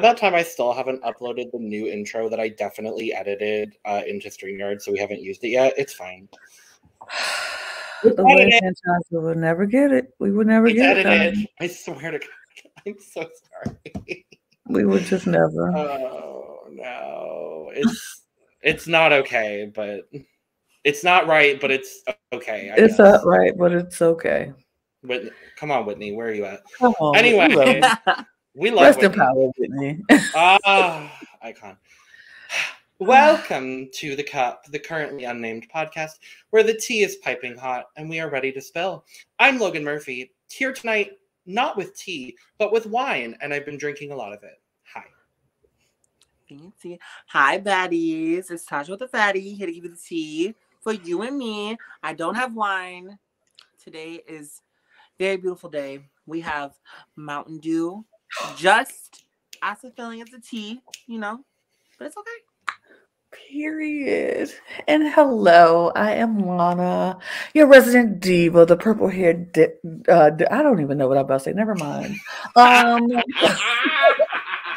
Remember that time I still haven't uploaded the new intro that I definitely edited into StreamYard, so we haven't used it yet? It's fine. We'll never get it. We would never get it. I swear to God. I'm so sorry. We would just never. Oh, no. It's not okay, but it's not right, but it's okay. It's not right, but it's okay. Whitney, come on, Whitney. Where are you at? Come on, anyway, we love Whitney. Rest in power, Whitney. Ah, icon. Welcome to The Cup, the currently unnamed podcast where the tea is piping hot and we are ready to spill. I'm Logan Murphy, here tonight, not with tea, but with wine, and I've been drinking a lot of it. Hi. Fancy. Hi, baddies. It's Tajja with the Fatty, here to give you the tea for you and me. I don't have wine. Today is a very beautiful day. We have Mountain Dew, just as filling as a tea, you know, but it's okay. Period. And hello, I am Lana, your resident diva, the purple-haired. I don't even know what I'm about to say. Never mind. I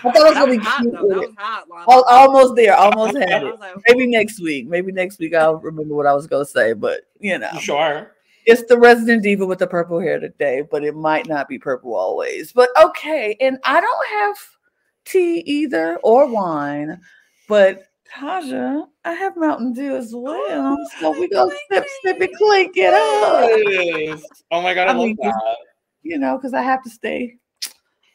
thought it was going to be cute. That was hot, Lana. Almost there. Almost had it. Like, maybe next week. Maybe next week I'll remember what I was going to say. But you know, sure. It's the resident diva with the purple hair today, but it might not be purple always. But okay, and I don't have tea either or wine, but. Tajja, I have Mountain Dew as well, so we go sip, sip, and clink it up. Oh my God, I love that. You know, because I have to stay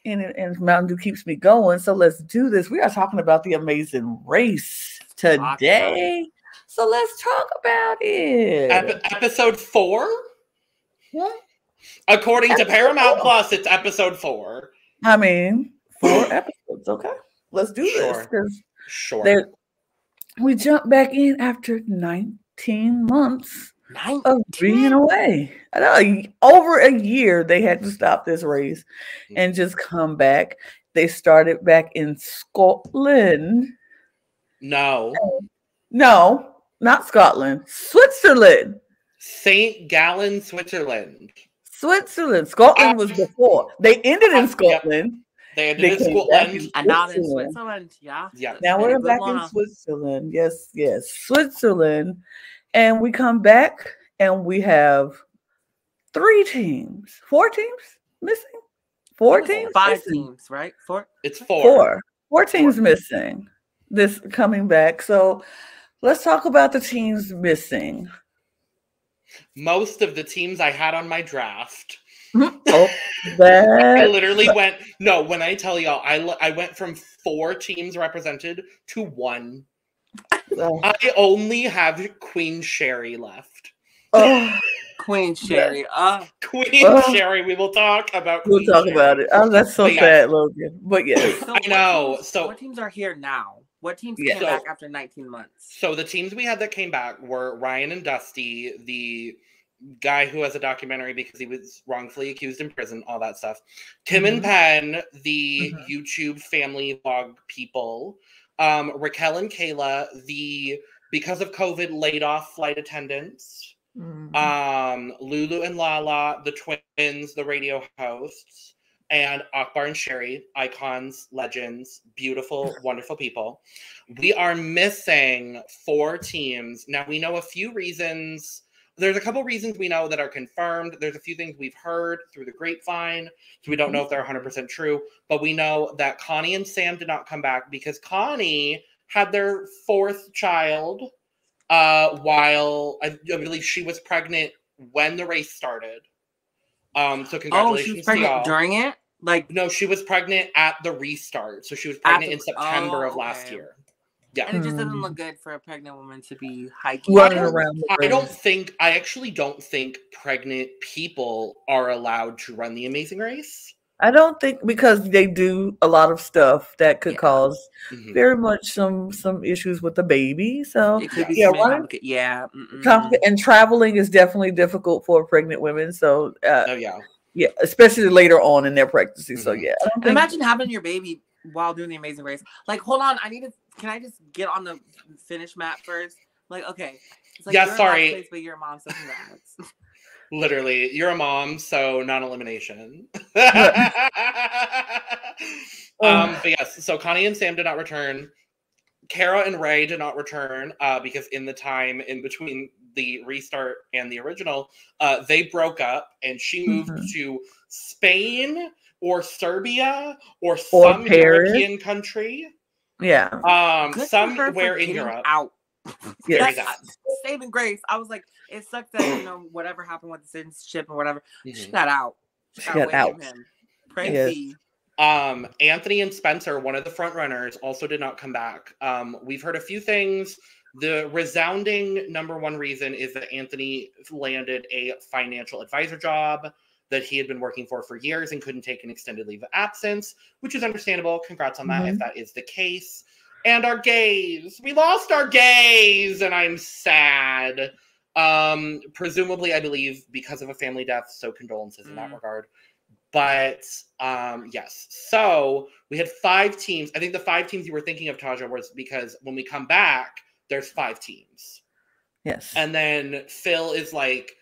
in it, and Mountain Dew keeps me going, so let's do this. We are talking about The Amazing Race today, so let's talk about it. Episode 4? What? According to Paramount Plus, it's episode 4. I mean, 4 episodes, okay. Let's do this. Sure. We jump back in after 19 months of being away. I know, over a year, they had to stop this race and just come back. They started back in Scotland. No. No, not Scotland. Switzerland. St. Gallen, Switzerland. Switzerland. Scotland was before. They ended in Scotland. Yep. They in Switzerland. And now in Switzerland, yeah. Now we're back in Switzerland. Yes, yes, Switzerland, and we come back and we have 4 teams missing this coming back. So let's talk about the teams missing. Most of the teams I had on my draft. Oh, I literally went when I tell y'all I went from 4 teams represented to 1. Oh. I only have Queen Sherry left. Oh, Queen Sherry. Queen Sherry. We will talk about Queen Sherry. Oh, that's so sad, Logan. But yes. So I know. So what teams are here now? What teams came back after 19 months? So the teams we had that came back were Ryan and Dusty, the guy who has a documentary because he was wrongfully accused in prison, all that stuff. Tim and Penn, the YouTube family vlog people. Raquel and Kayla, the, because of COVID, laid off flight attendants. Lulu and Lala, the twins, the radio hosts. And Akbar and Sherry, icons, legends, beautiful, wonderful people. We are missing 4 teams. Now, we know a few reasons. There's a couple reasons we know that are confirmed. There's a few things we've heard through the grapevine, so we don't know if they're 100% true. But we know that Connie and Sam did not come back because Connie had their 4th child while I believe she was pregnant when the race started. So congratulations. Oh, she was pregnant during it? Like, no, she was pregnant at the restart. So she was pregnant in September of last year. Yeah. And it just doesn't look good for a pregnant woman to be hiking. Running around. I actually don't think pregnant people are allowed to run The Amazing Race. I don't think, because they do a lot of stuff that could cause very much some issues with the baby. So it could be and traveling is definitely difficult for pregnant women. So yeah, especially later on in their pregnancy. So yeah, imagine having your baby while doing The Amazing Race. Like, hold on, can I just get on the finish map first? Like, okay. It's like, yeah, sorry. Place, but you're a mom, so congrats. Literally, you're a mom, so non-elimination. But yes, so Connie and Sam did not return. Kara and Ray did not return because in the time in between the restart and the original, they broke up and she moved to Spain or Serbia or some Paris. European country. Yeah. Somewhere in Europe. Out. Yes. Saving grace. I was like, it sucked that, you know, whatever happened with the citizenship or whatever. She got out. She got out. Praise. Anthony and Spencer, one of the front runners, also did not come back. We've heard a few things. The resounding #1 reason is that Anthony landed a financial advisor job that he had been working for years and couldn't take an extended leave of absence, which is understandable. Congrats on that if that is the case. And our gays. We lost our gays, and I'm sad. Presumably, I believe, because of a family death, so condolences in that regard. But, yes. So, we had 5 teams. I think the 5 teams you were thinking of, Tajja, was because when we come back, there's 5 teams. Yes. And then Phil is like,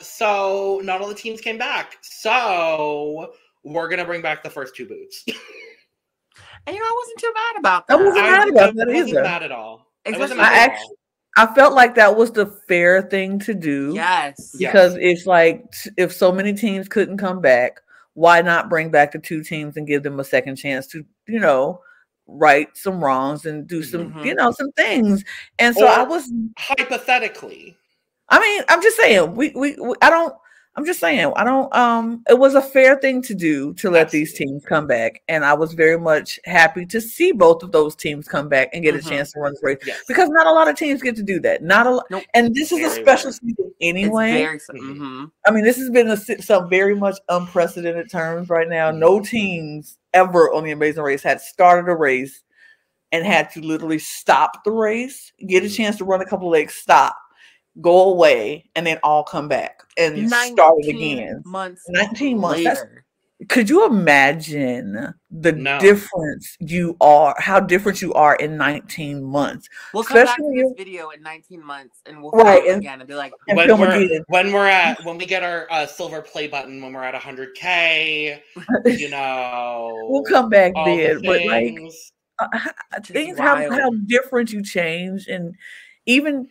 so, not all the teams came back. So, we're going to bring back the first 2 boots. And, you know, I wasn't too mad about that. I wasn't mad about that either. I wasn't mad at all. I felt like that was the fair thing to do. Yes. Because it's like, if so many teams couldn't come back, why not bring back the 2 teams and give them a second chance to, you know, right some wrongs and do some, you know, some things. And so or I was... Hypothetically. I mean, I'm just saying, it was a fair thing to do to let these teams come back. And I was very much happy to see both of those teams come back and get a chance to run the race. Yes. Because not a lot of teams get to do that. Not a lot. Nope. And this is a special season anyway. I mean, this has been some very much unprecedented terms right now. No teams ever on The Amazing Race had started a race and had to literally stop the race, get a chance to run a couple legs, stop, go away, and then all come back and start it again. 19 months later. Could you imagine the difference you are, how different you are in 19 months? We'll come back to this video in 19 months and we'll film again and be like, when we get our silver play button, when we're at 100K, you know. We'll come back then. But like, things, how different you change, and even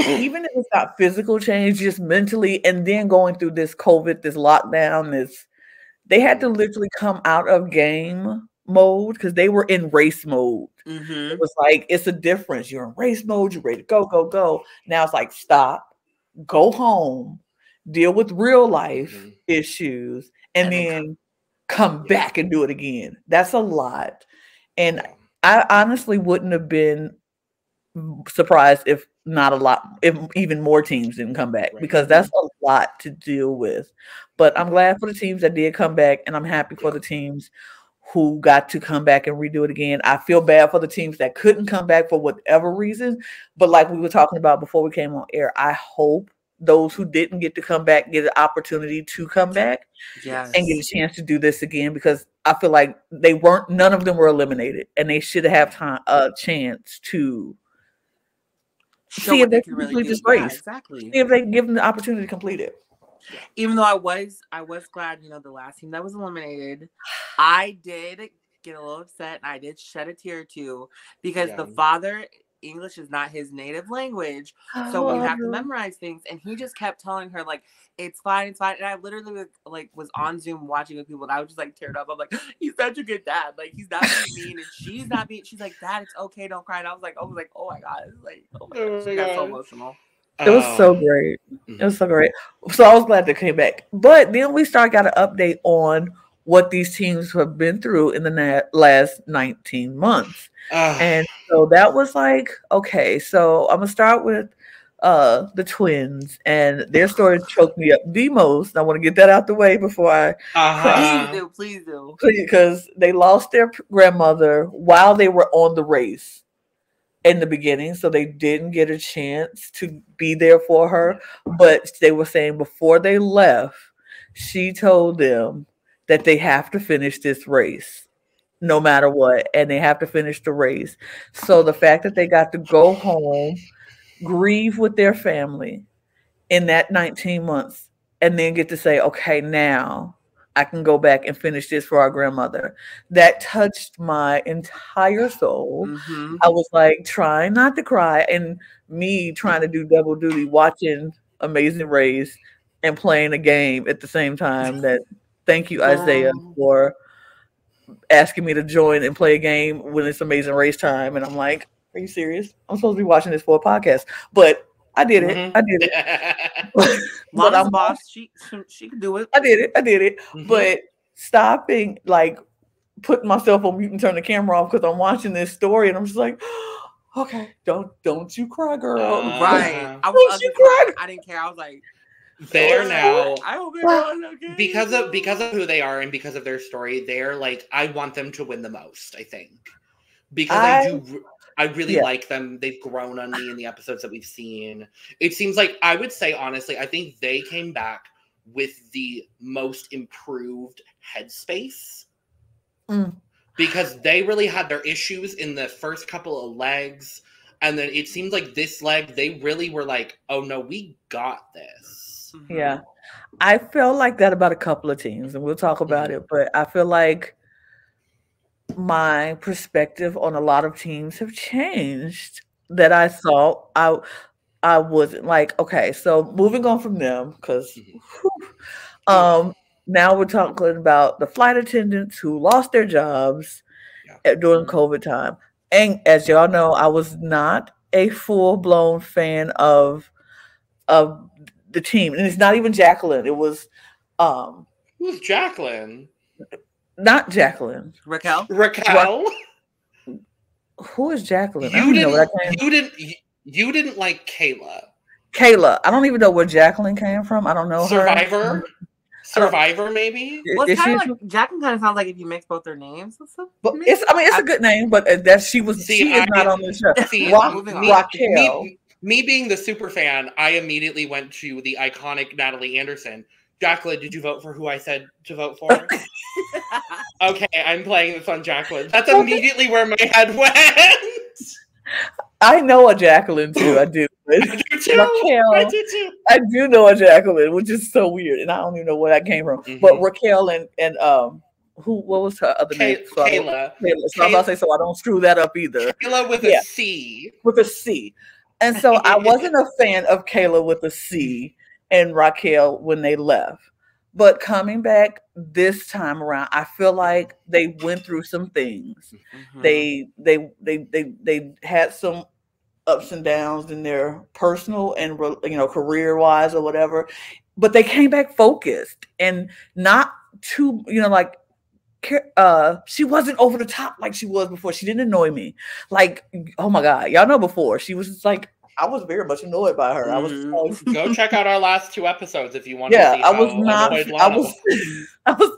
if it's not physical change, just mentally, and then going through this COVID, this lockdown, they had to literally come out of game mode because they were in race mode. It was like, it's a difference. You're in race mode. You're ready to go, go, go. Now it's like, stop, go home, deal with real life issues, and then come back and do it again. That's a lot. And I honestly wouldn't have been surprised if not a lot, if even more teams didn't come back, because that's a lot to deal with. But I'm glad for the teams that did come back, and I'm happy for the teams who got to come back and redo it again. I feel bad for the teams that couldn't come back for whatever reason, but like we were talking about before we came on air, I hope those who didn't get to come back get an opportunity to come back and get a chance to do this again, because I feel like they weren't, none of them were eliminated, and they should have a chance to see if they can complete this race. Exactly. See if they can give them the opportunity to complete it. Even though I was glad, you know, the last team that was eliminated, I did get a little upset, and I did shed a tear or two, because the father, English is not his native language, so you have to memorize things, and he just kept telling her like, it's fine, it's fine. And I literally like was on Zoom watching with people, and I was just like teared up. I'm like, he's such a good dad. Like, he's not being mean, and she's not being. She's like, Dad, it's okay, don't cry. And I was like, oh my god, like, oh my god. She got so emotional. It was so great. It was so great. So I was glad they came back, but then we got an update on what these teams have been through in the last 19 months. And so that was like, okay, so I'm going to start with the twins, and their story choked me up the most. And I want to get that out the way before I... Please do, please do. Because they lost their grandmother while they were on the race in the beginning, so they didn't get a chance to be there for her. But they were saying before they left, she told them that they have to finish this race no matter what, and they have to finish the race. So the fact that they got to go home, grieve with their family in that 19 months, and then get to say, okay, now I can go back and finish this for our grandmother. That touched my entire soul. Mm-hmm. I was like trying not to cry, and me trying to do double duty, watching Amazing Race and playing a game at the same time. That thank you, Isaiah, for asking me to join and play a game when it's Amazing Race time. And I'm like, are you serious? I'm supposed to be watching this for a podcast, but I did it. Mm-hmm. I did it. Lana's boss, she can do it. I did it. I did it. Mm-hmm. But stopping, like, putting myself on mute and turn the camera off because I'm watching this story, and I'm just like, okay, don't you cry, girl. Right. I didn't care. I was like, they're now, I hope everyone okay. Because of who they are and because of their story, they're like, I want them to win the most, I think. Because I really like them. They've grown on me in the episodes that we've seen. It seems like, I would say, honestly, I think they came back with the most improved headspace. Mm. Because they really had their issues in the first couple of legs. And then it seemed like this leg, they really were like, oh no, we got this. Mm-hmm. Yeah. I feel like that about a couple of teams, and we'll talk about it. But I feel like my perspective on a lot of teams have changed that I saw. I wasn't like, okay, so moving on from them, because now we're talking about the flight attendants who lost their jobs during COVID time. And as y'all know, I was not a full-blown fan of the team. And it's not even Jacqueline. It was who's Jacqueline? Not Jacqueline. Raquel. Who is Jacqueline? You didn't like Kayla. I don't even know where Jacqueline came from. I don't know. Survivor, maybe. Well, it's kind of like Jacqueline. Kind of sounds like if you mix both their names. But it's a good name. But that she is not on the show. See, Raquel. Me being the super fan, I immediately went to the iconic Natalie Anderson. Jacqueline, did you vote for who I said to vote for? Okay, I'm playing this on Jacqueline. That's immediately where my head went. I know a Jacqueline, too. I do. I do, too. I do know a Jacqueline, which is so weird. And I don't even know where that came from. Mm-hmm. But Raquel what was her other name? So Kayla. So I'm about to say, so I don't screw that up either. Kayla with a C. With a C. And so I wasn't a fan of Kayla with a C and Raquel when they left. But coming back this time around, I feel like they went through some things. Mm-hmm. They had some ups and downs in their personal and career-wise or whatever, but they came back focused and not too, she wasn't over the top like she was before. She didn't annoy me. Like, oh my God, y'all know before she was just like, I was very much annoyed by her. I was go check out our last two episodes if you want to see. I was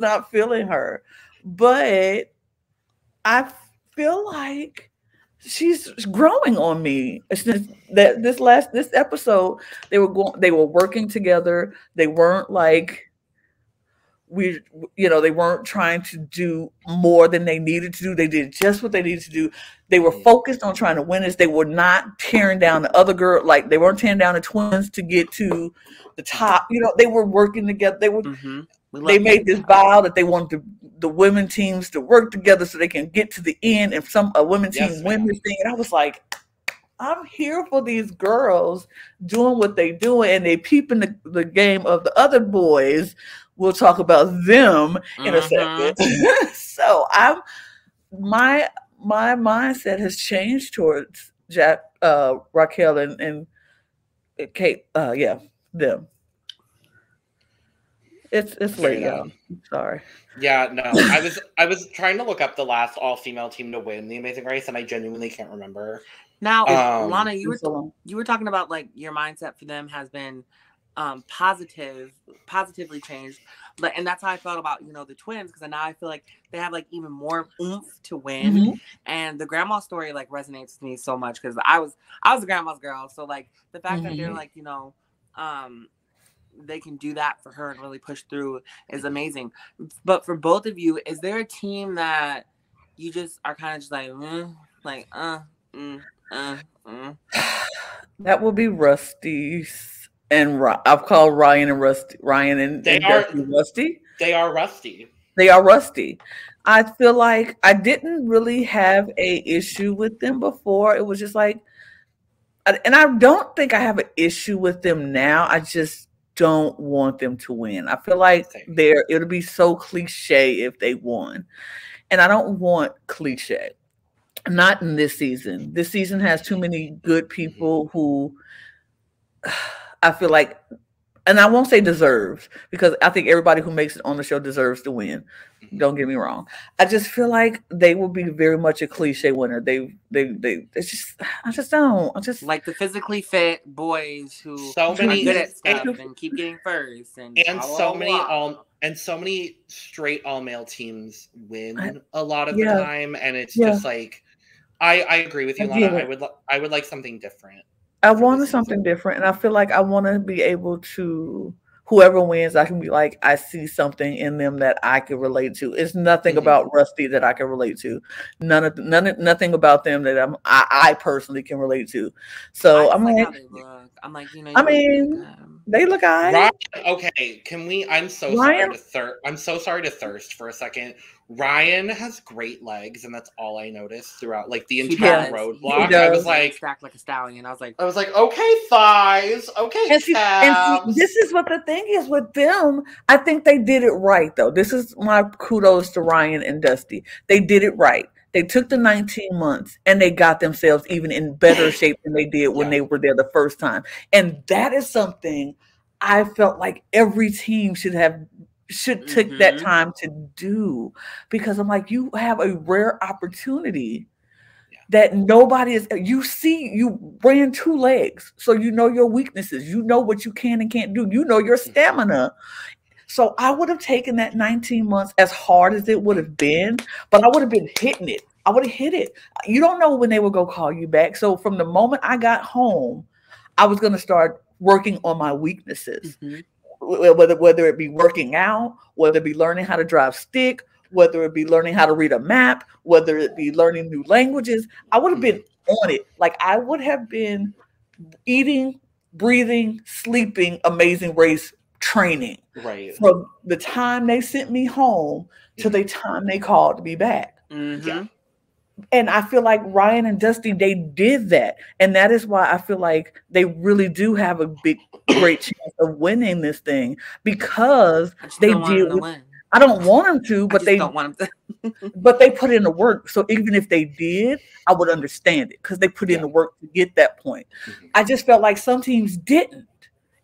not feeling her. But I feel like she's growing on me. That this episode, they were working together. They weren't like they weren't trying to do more than they needed to do. They did just what they needed to do. They were focused on trying to win this. They were not tearing down the other girl. Like, they weren't tearing down the twins to get to the top. They were working together. They were. They made this vow that they wanted the women teams to work together so they can get to the end. And a women team win this thing. And I was like, I'm here for these girls doing what they doing, and they peeping the game of the other boys. We'll talk about them in a second. So my mindset has changed towards Raquel and Kate. Them. It's late, y'all. Sorry. Yeah, no. I was trying to look up the last all-female team to win The Amazing Race, and I genuinely can't remember. Now, Lana, you were talking about like your mindset for them has been positively changed, and that's how I felt about the twins, because now I feel like they have like even more oomph to win. Mm-hmm. And the grandma story like resonates with me so much because I was a grandma's girl, so like the fact that they're like they can do that for her and really push through is amazing. But for both of you, is there a team that you just are kind of just like that will be Rusty's? And I've called Ryan and Dusty. They are rusty. They are rusty. I feel like I didn't really have an issue with them before. It was just like, and I don't think I have an issue with them now. I just don't want them to win. I feel like it'll be so cliche if they won. And I don't want cliche. Not in this season. This season has too many good people who I feel like, and I won't say deserves, because I think everybody who makes it on the show deserves to win. Don't get me wrong. I just feel like they will be very much a cliche winner. It's just, I just like the physically fit boys who are good at stuff and keep getting first, and so many straight all male teams win a lot of the time, and it's just like, I agree with you, Lana. I would like something different. I wanted something different, and I feel like I want to be able to, whoever wins, I can be like, I see something in them that I can relate to. It's nothing about Rusty that I can relate to. Nothing about them that I personally can relate to. So I'm like, I'm like, you know, they look alright. Okay, can we? I'm so sorry to thirst for a second. Ryan has great legs, and that's all I noticed throughout, like, the entire roadblock. I was like, stacked like a stallion. I was like, okay, thighs, okay, and this is what the thing is with them. I think they did it right, though. This is my kudos to Ryan and Dusty. They did it right. They took the 19 months and they got themselves even in better shape than they did when they were there the first time. And that is something I felt like every team should take that time to do, because I'm like, you have a rare opportunity that nobody is. You see, you ran 2 legs, so you know your weaknesses. You know what you can and can't do. You know your stamina. So I would have taken that 19 months, as hard as it would have been, but I would have been hitting it. I would have hit it. You don't know when they will go call you back. So from the moment I got home, I was going to start working on my weaknesses, whether it be working out, whether it be learning how to drive stick, whether it be learning how to read a map, whether it be learning new languages. I would have been on it. Like, I would have been eating, breathing, sleeping, Amazing Race training, right, from the time they sent me home to the time they called to be back. And I feel like Ryan and Dusty, they did that, and that is why I feel like they really do have a great chance of winning this thing, because they did. I don't want them to, but they don't want them to. But they put in the work. So even if they did, I would understand it, because they put in the work to get that point. I just felt like some teams didn't.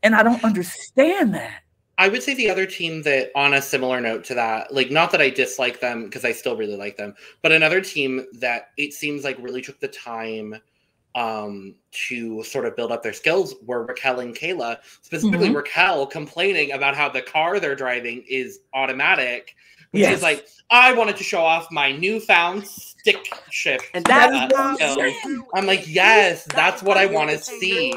And I don't understand that. I would say the other team that, on a similar note to that, like, not that I dislike them, because I still really like them, but another team that it seems like really took the time to sort of build up their skills were Raquel and Kayla, specifically Raquel complaining about how the car they're driving is automatic. She's like, I wanted to show off my newfound stick shift. And I'm like, yes, that's what I want to see.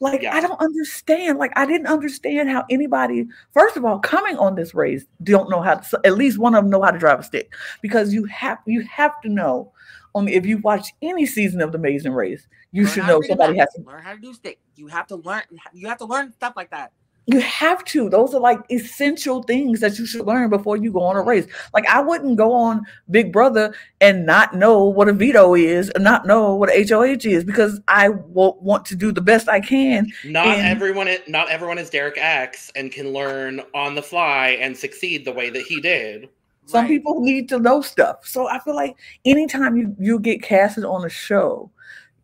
Like, I don't understand. Like, I didn't understand how anybody, first of all, coming on this race, don't know how to, at least one of them know how to drive a stick, because you have to know. If you watch any season of The Amazing Race, you should know somebody has to learn how to do stick. You have to learn stuff like that. You have to. Those are like essential things that you should learn before you go on a race. Like, I wouldn't go on Big Brother and not know what a veto is and not know what a HOH is, because I want to do the best I can. Not everyone is Derek X and can learn on the fly and succeed the way that he did. Some people need to know stuff. So I feel like anytime you get casted on a show,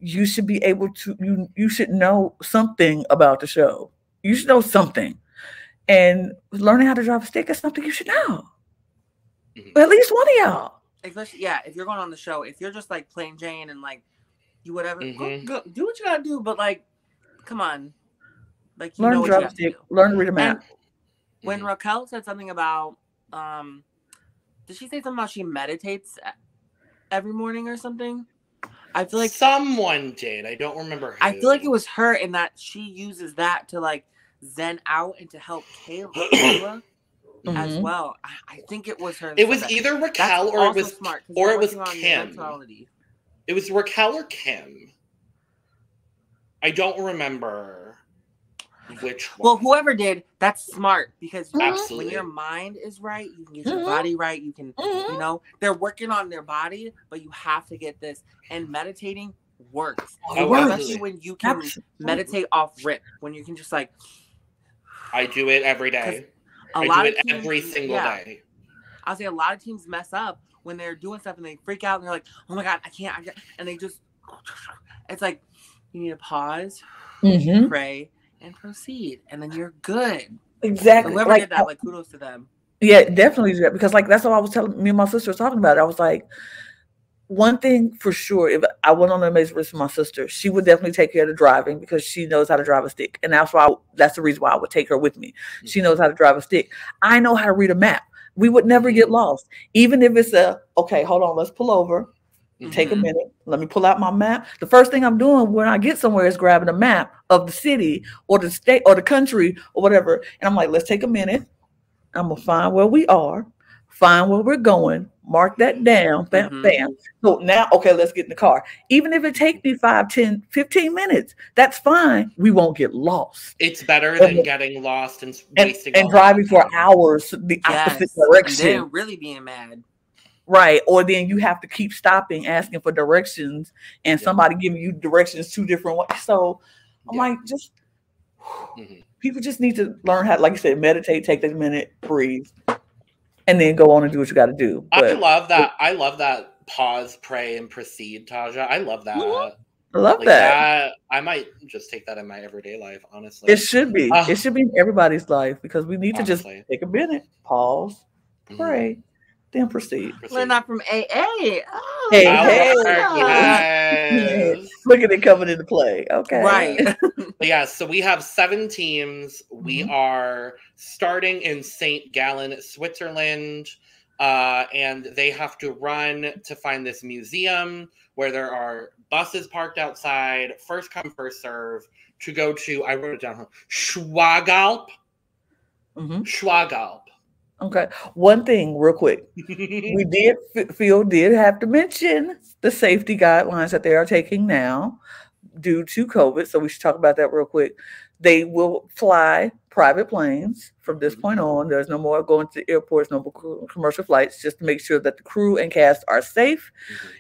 you should be able to, you should know something about the show. You should know something. And learning how to drive a stick is something you should know. At least one of y'all. Especially, if you're going on the show, if you're just like plain Jane and like you whatever, go do what you gotta do, but like, come on. Like, you learn to drive a stick, learn to read a map. When Raquel said something about, did she say something about she meditates every morning or something? I feel like someone did. I don't remember who. I feel like it was her, and that she uses that to like zen out and to help Kayla as well. I think it was her. It was either Raquel or it was smart, or it was Kim. It was Raquel or Kim. I don't remember. Which one? Well, whoever did, that's smart, because when your mind is right, you can get your body right. You can, you know, they're working on their body, but you have to get this. And meditating works, especially when you can meditate off rip. When you can just like, I do it every day. I do it every single day. I'll say a lot of teams mess up when they're doing stuff and they freak out and they're like, "Oh my god, I can't!" And they just, it's like you need to pause, pray, and proceed, and then you're good. Exactly. Whoever did that, like, kudos to them. Yeah, definitely, because like that's what I was telling me and my sister was talking about. I was like, one thing for sure, if I went on an Amazing Race with my sister, she would definitely take care of the driving because she knows how to drive a stick, and that's why that's the reason why I would take her with me. She knows how to drive a stick. I know how to read a map. We would never get lost, even if it's a okay. Hold on, let's pull over. Take a minute. Let me pull out my map. The first thing I'm doing when I get somewhere is grabbing a map of the city or the state or the country or whatever. And I'm like, let's take a minute. I'm going to find where we are, find where we're going, mark that down, bam, bam. So now, okay, let's get in the car. Even if it takes me 5, 10, 15 minutes, that's fine. We won't get lost. It's better than getting lost and wasting and driving for hours the opposite direction. And they're really being mad. Right, or then you have to keep stopping, asking for directions, and somebody giving you directions 2 different ways. So I'm like, just people just need to learn how, like you said, meditate, take that minute, breathe, and then go on and do what you got to do. But I love that. I love that pause, pray, and proceed, Tajja. I love that. I love like that. I might just take that in my everyday life, honestly. It should be. It should be in everybody's life because we need to just take a minute, pause, pray. Then proceed. Learn that from AA. Oh, hey. Yes. Look at it coming into play. Okay. Right. So we have 7 teams. We are starting in St. Gallen, Switzerland. And they have to run to find this museum where there are buses parked outside, first come, first serve, to go to, I wrote it down, Schwagalp. Schwagalp. Okay. One thing real quick. We did have to mention the safety guidelines that they are taking now due to COVID. So we should talk about that real quick. They will fly private planes from this point on. There's no more going to the airports, no more commercial flights, just to make sure that the crew and cast are safe.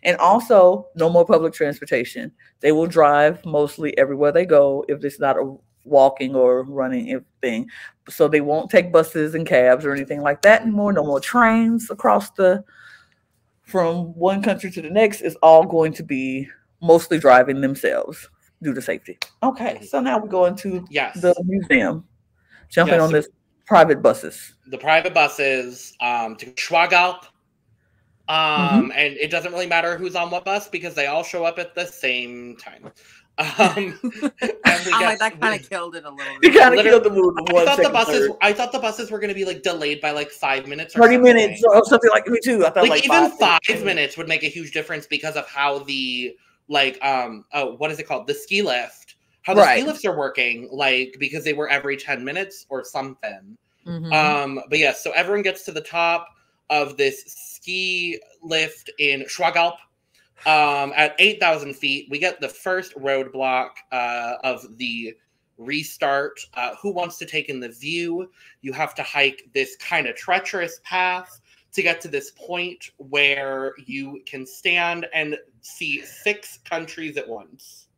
And also no more public transportation. They will drive mostly everywhere they go if it's not a walking or running thing. So they won't take buses and cabs or anything like that anymore. No more trains across from one country to the next. Is all going to be mostly driving themselves due to safety. Okay, so now we go into the museum. Jumping on this private buses. The private buses to Schwagalp. And it doesn't really matter who's on what bus because they all show up at the same time. That kind of killed it a little bit. You kind of killed the mood. I thought the buses were going to be like delayed by like 5 minutes, or 30 minutes, or something like me too. I thought like even five minutes would make a huge difference because of how the what is it called, the ski lift? How the ski lifts are working, like because they were every 10 minutes or something. But yes, so everyone gets to the top of this ski lift in Schwagalp. At 8,000 feet, we get the first roadblock of the restart. Who wants to take in the view? You have to hike this kind of treacherous path to get to this point where you can stand and see 6 countries at once.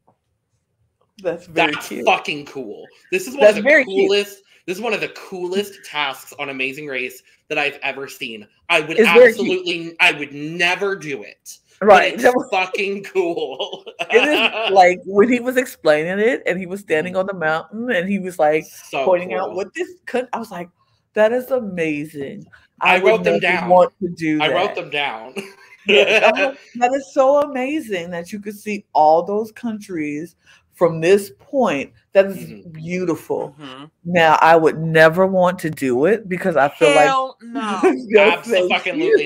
That's very cute. Fucking cool. This is one of the coolest. This is one of the coolest tasks on Amazing Race that I've ever seen. I would never do it. Right, it's fucking cool. It is like when he was explaining it, and he was standing on the mountain, and he was like pointing out what this could. I was like, "That is amazing." I wrote them down. Want to do? I wrote them down. That is so amazing that you could see all those countries from this point. That is beautiful. Now, I would never want to do it because I feel absolutely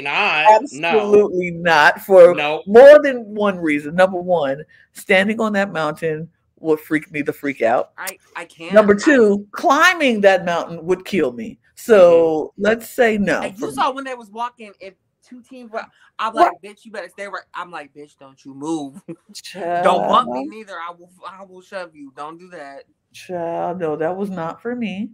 not, for more than one reason. Number one, standing on that mountain would freak me the freak out. I can't. Number two, climbing that mountain would kill me. So let's say no. And you saw when they was walking, if 2 teams were, I'm like, bitch, you better stay right. I'm like, bitch, don't you move. Don't bump me neither. I will shove you. Don't do that. Child, no, that was not for me.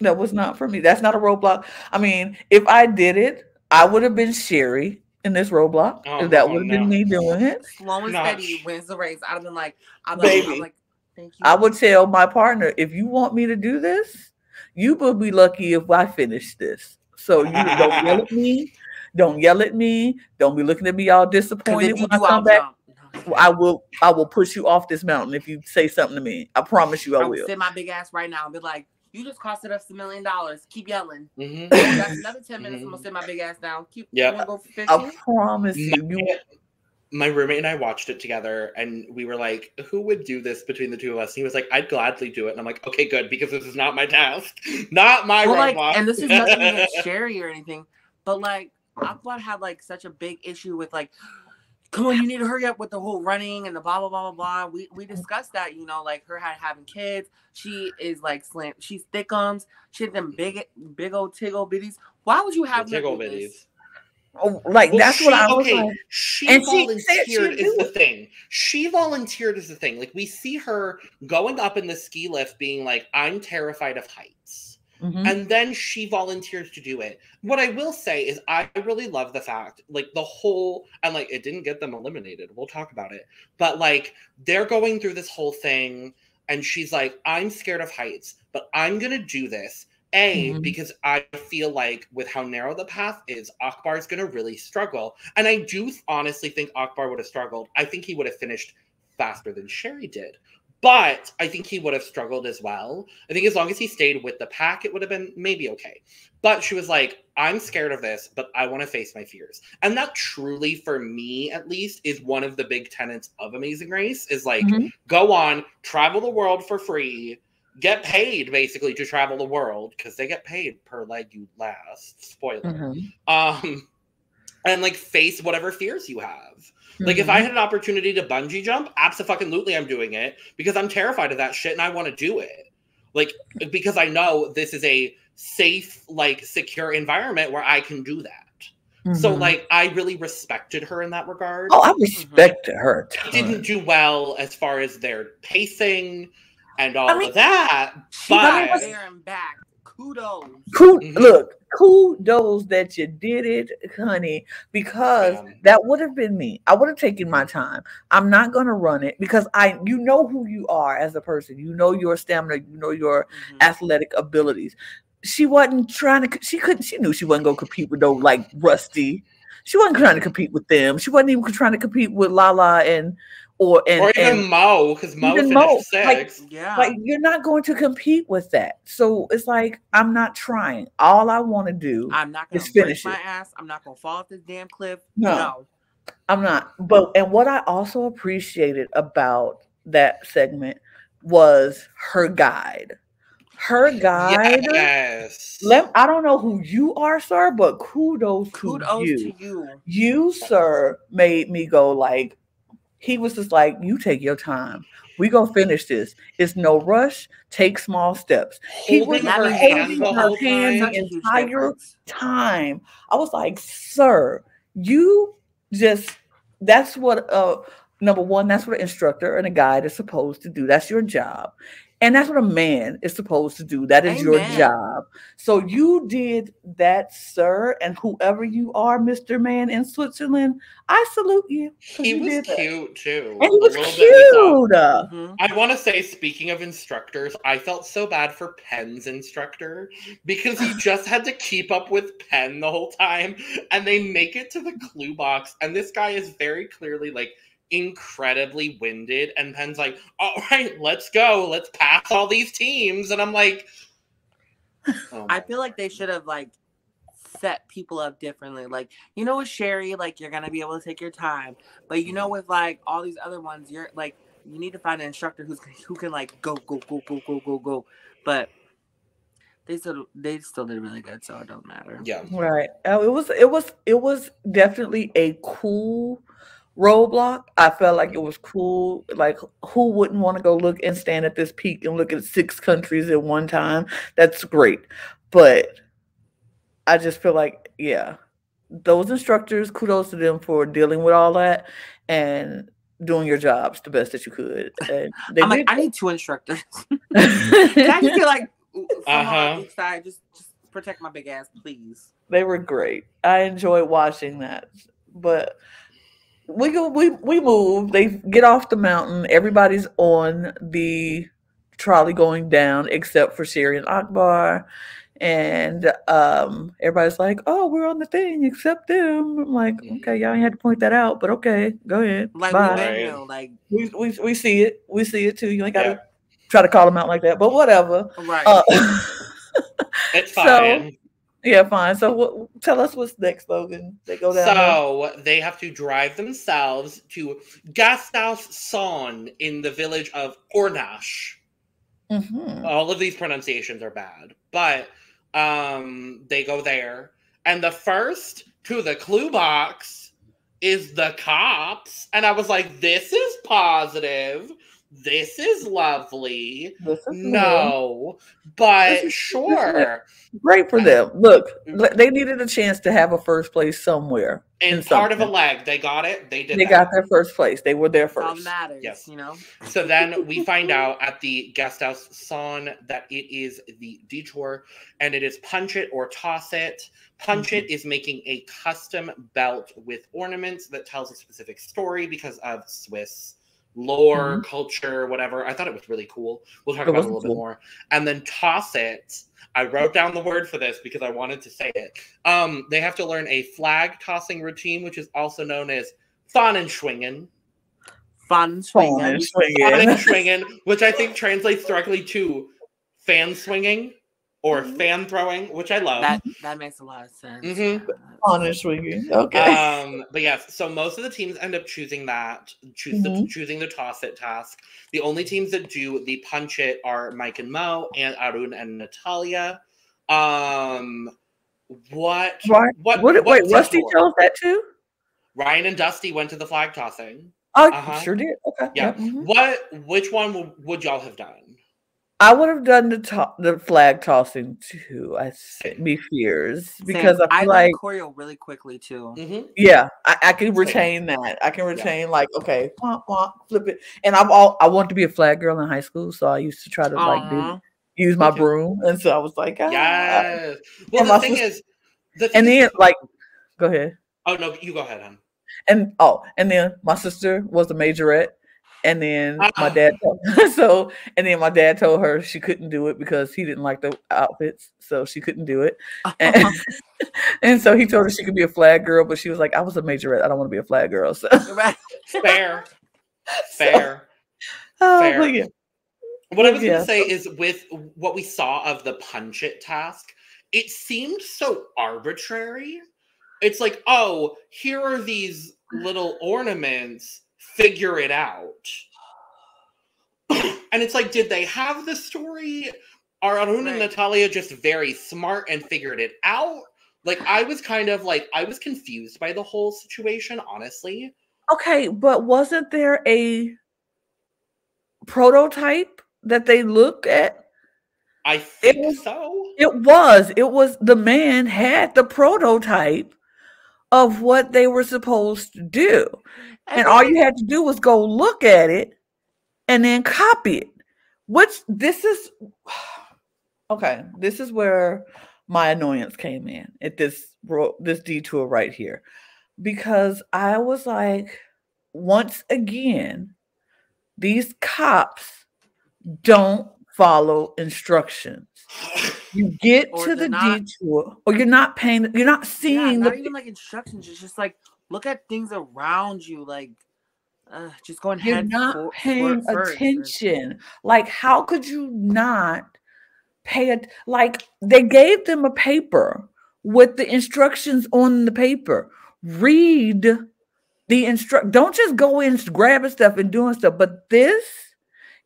That was not for me. That's not a roadblock. I mean, if I did it, I would have been Sherry in this roadblock. Oh, if that would have been me doing it. Slow and steady wins the race. I'd have been like, I'm like, thank you. I would tell my partner, if you want me to do this, you would be lucky if I finish this. So you don't yell at me. Don't yell at me. Don't be looking at me all disappointed when I come back. I will push you off this mountain if you say something to me. I promise you I will. Sit my big ass right now and be like, you just costed us $1 million. Keep yelling. Mm-hmm. That's another 10 minutes. I'm going to sit my big ass down. Keep going for 15. I promise you. My roommate and I watched it together, and we were like, who would do this between the two of us? And he was like, I'd gladly do it. And I'm like, okay, good, because this is not my task. Not my roadblock. Like, and this is nothing against Sherry or anything. But, like, Akbar had, like, such a big issue with, like, come on, you need to hurry up with the whole running and the blah, blah, blah, blah, blah. We discussed that, you know, like, her having kids. She is, like, slim. She's thickums. She had them big old tiggle bitties. Why would you have them tiggle bitties? Oh, like, well, that's what I was like. She volunteered is the thing. She volunteered is the thing. Like, we see her going up in the ski lift being like, I'm terrified of heights. Mm-hmm. And then she volunteers to do it. What I will say is I really love the fact, like, the whole, and, like, it didn't get them eliminated. We'll talk about it. But, like, they're going through this whole thing, and she's like, I'm scared of heights, but I'm going to do this. A, mm-hmm. because I feel like with how narrow the path is, Akbar is going to really struggle. And I do honestly think Akbar would have struggled. I think he would have finished faster than Sherry did. But I think he would have struggled as well. I think as long as he stayed with the pack, it would have been maybe okay. But she was like, I'm scared of this, but I want to face my fears. And that truly, for me at least, is one of the big tenets of Amazing Race is like, mm-hmm. go on, travel the world for free. Get paid basically to travel the world because they get paid per leg you last. Spoiler. Mm-hmm. And like face whatever fears you have. Mm-hmm. Like if I had an opportunity to bungee jump, abso-fucking-lutely I'm doing it because I'm terrified of that shit and I want to do it. Like because I know this is a safe, like secure environment where I can do that. Mm-hmm. So, like, I really respected her in that regard. Oh, I respected mm-hmm. her. She didn't do well as far as their pacing. And all of that, but there and back. Kudos. Look, kudos that you did it, honey, because that would have been me. I would have taken my time. I'm not going to run it because you know who you are as a person. You know your stamina. You know your mm-hmm. athletic abilities. She wasn't trying to. She couldn't. She knew she wasn't going to compete with no like Rusty. She wasn't trying to compete with them. She wasn't even trying to compete with Lala or even Mo, because Mo finished 6th. Like, yeah. Like, you're not going to compete with that. So it's like, I'm not trying. All I want to do is finish my ass. I'm not going to fall off this damn cliff. No, I'm not. But, and what I also appreciated about that segment was her guide. Her guide. Yes. I don't know who you are, sir, but kudos to you. You, sir, made me go like, he was just like, you take your time. We gonna finish this. It's no rush. Take small steps. He was holding her hand the entire time. I was like, sir, you just, that's what, number one, that's what an instructor and a guide is supposed to do. That's your job. And that's what a man is supposed to do. That is your job. So you did that, sir. And whoever you are, Mr. Man in Switzerland, I salute you. He was cute, too. And he was cute. I want to say, speaking of instructors, I felt so bad for Penn's instructor because he just had to keep up with Penn the whole time. And they make it to the clue box. And this guy is very clearly like, incredibly winded, and Penn's like, all right, let's go, let's pass all these teams. And I'm like, oh. I feel like they should have like set people up differently, like, you know, with Sherry, like, you're gonna be able to take your time, but you know, with like all these other ones, you're like, you need to find an instructor who can like go. But They still did really good, so it don't matter. Yeah, right. It was definitely a cool roadblock. I felt like it was cool. Like, who wouldn't want to go look and stand at this peak and look at 6 countries at one time? That's great. But I just feel like, yeah, those instructors, kudos to them for dealing with all that. And doing your jobs the best that you could. And they I'm like, I need two instructors. I just feel like side, just protect my big ass, please. They were great. I enjoy watching that. But we move. They get off the mountain. Everybody's on the trolley going down except for Sherry and Akbar. And everybody's like, oh, we're on the thing except them. I'm like, okay, y'all ain't had to point that out, but okay, go ahead. Like, we see it. We see it too. You ain't got to try to call them out like that, but whatever. Right. It's fine. So, yeah, fine. So tell us what's next, Logan. They go down. So they have to drive themselves to Gasthaus Sonne in the village of Ornash. All of these pronunciations are bad, but they go there, and the first to the clue box is the cops, and I was like, this is positive, this is lovely, this is sure, great for them. Look, they needed a chance to have a first place somewhere, and part of a leg, they got it. They got their first place. They were there first. All matters, you know. So then we find out at the Gasthaus Sonne that it is the detour, and it is punch it or toss it. Punch It is making a custom belt with ornaments that tells a specific story because of Swiss lore, culture, whatever. I thought it was really cool. We'll talk about it a little bit more. And then toss it. I wrote down the word for this because I wanted to say it. They have to learn a flag tossing routine, which is also known as Fahnenschwingen. Fahnenschwingen, which I think translates directly to fan swinging or fan throwing, which I love. That makes a lot of sense. Fahnenschwingen. Okay. But yes, so most of the teams end up choosing that, choosing the toss it task. The only teams that do the punch it are Mike and Mo and Arun and Natalia. Wait, Dusty chose that too? Ryan and Dusty went to the flag tossing. Oh, sure did. Okay. Yeah. Which one would y'all have done? I would have done the flag tossing too. I be fears because I feel like choreo really quickly too. Yeah, I can retain that. I can retain like okay, womp, womp, flip it. And I wanted to be a flag girl in high school, so I used to try to like use my broom, and so I was like, yes. Well, the thing is, go ahead. Oh no, you go ahead, hon. And then my sister was the majorette. And then my dad told her, my dad told her she couldn't do it because he didn't like the outfits, so she couldn't do it. And so he told her she could be a flag girl, but she was like, "I was a majorette. I don't want to be a flag girl." So fair. But yeah. What I was going to say is, with what we saw of the punch it task, it seemed so arbitrary. It's like, oh, here are these little ornaments. Figure it out. And it's like, did they have the story? Are Arun and Natalia just very smart and figured it out? Like, I was kind of like, I was confused by the whole situation, honestly. Okay, but wasn't there a prototype that they looked at? I think so. It was the man had the prototype of what they were supposed to do. And all you had to do was go look at it and then copy it. This is where my annoyance came in at this detour right here. Because I was like, once again, these cops don't follow instructions. You get to the detour, or you're not seeing not even like instructions, it's just like look at things around you, like just going ahead. You're not paying attention. Like, how could you not pay it? Like, they gave them a paper with the instructions on the paper. Read the don't just go in grabbing stuff and doing stuff, but this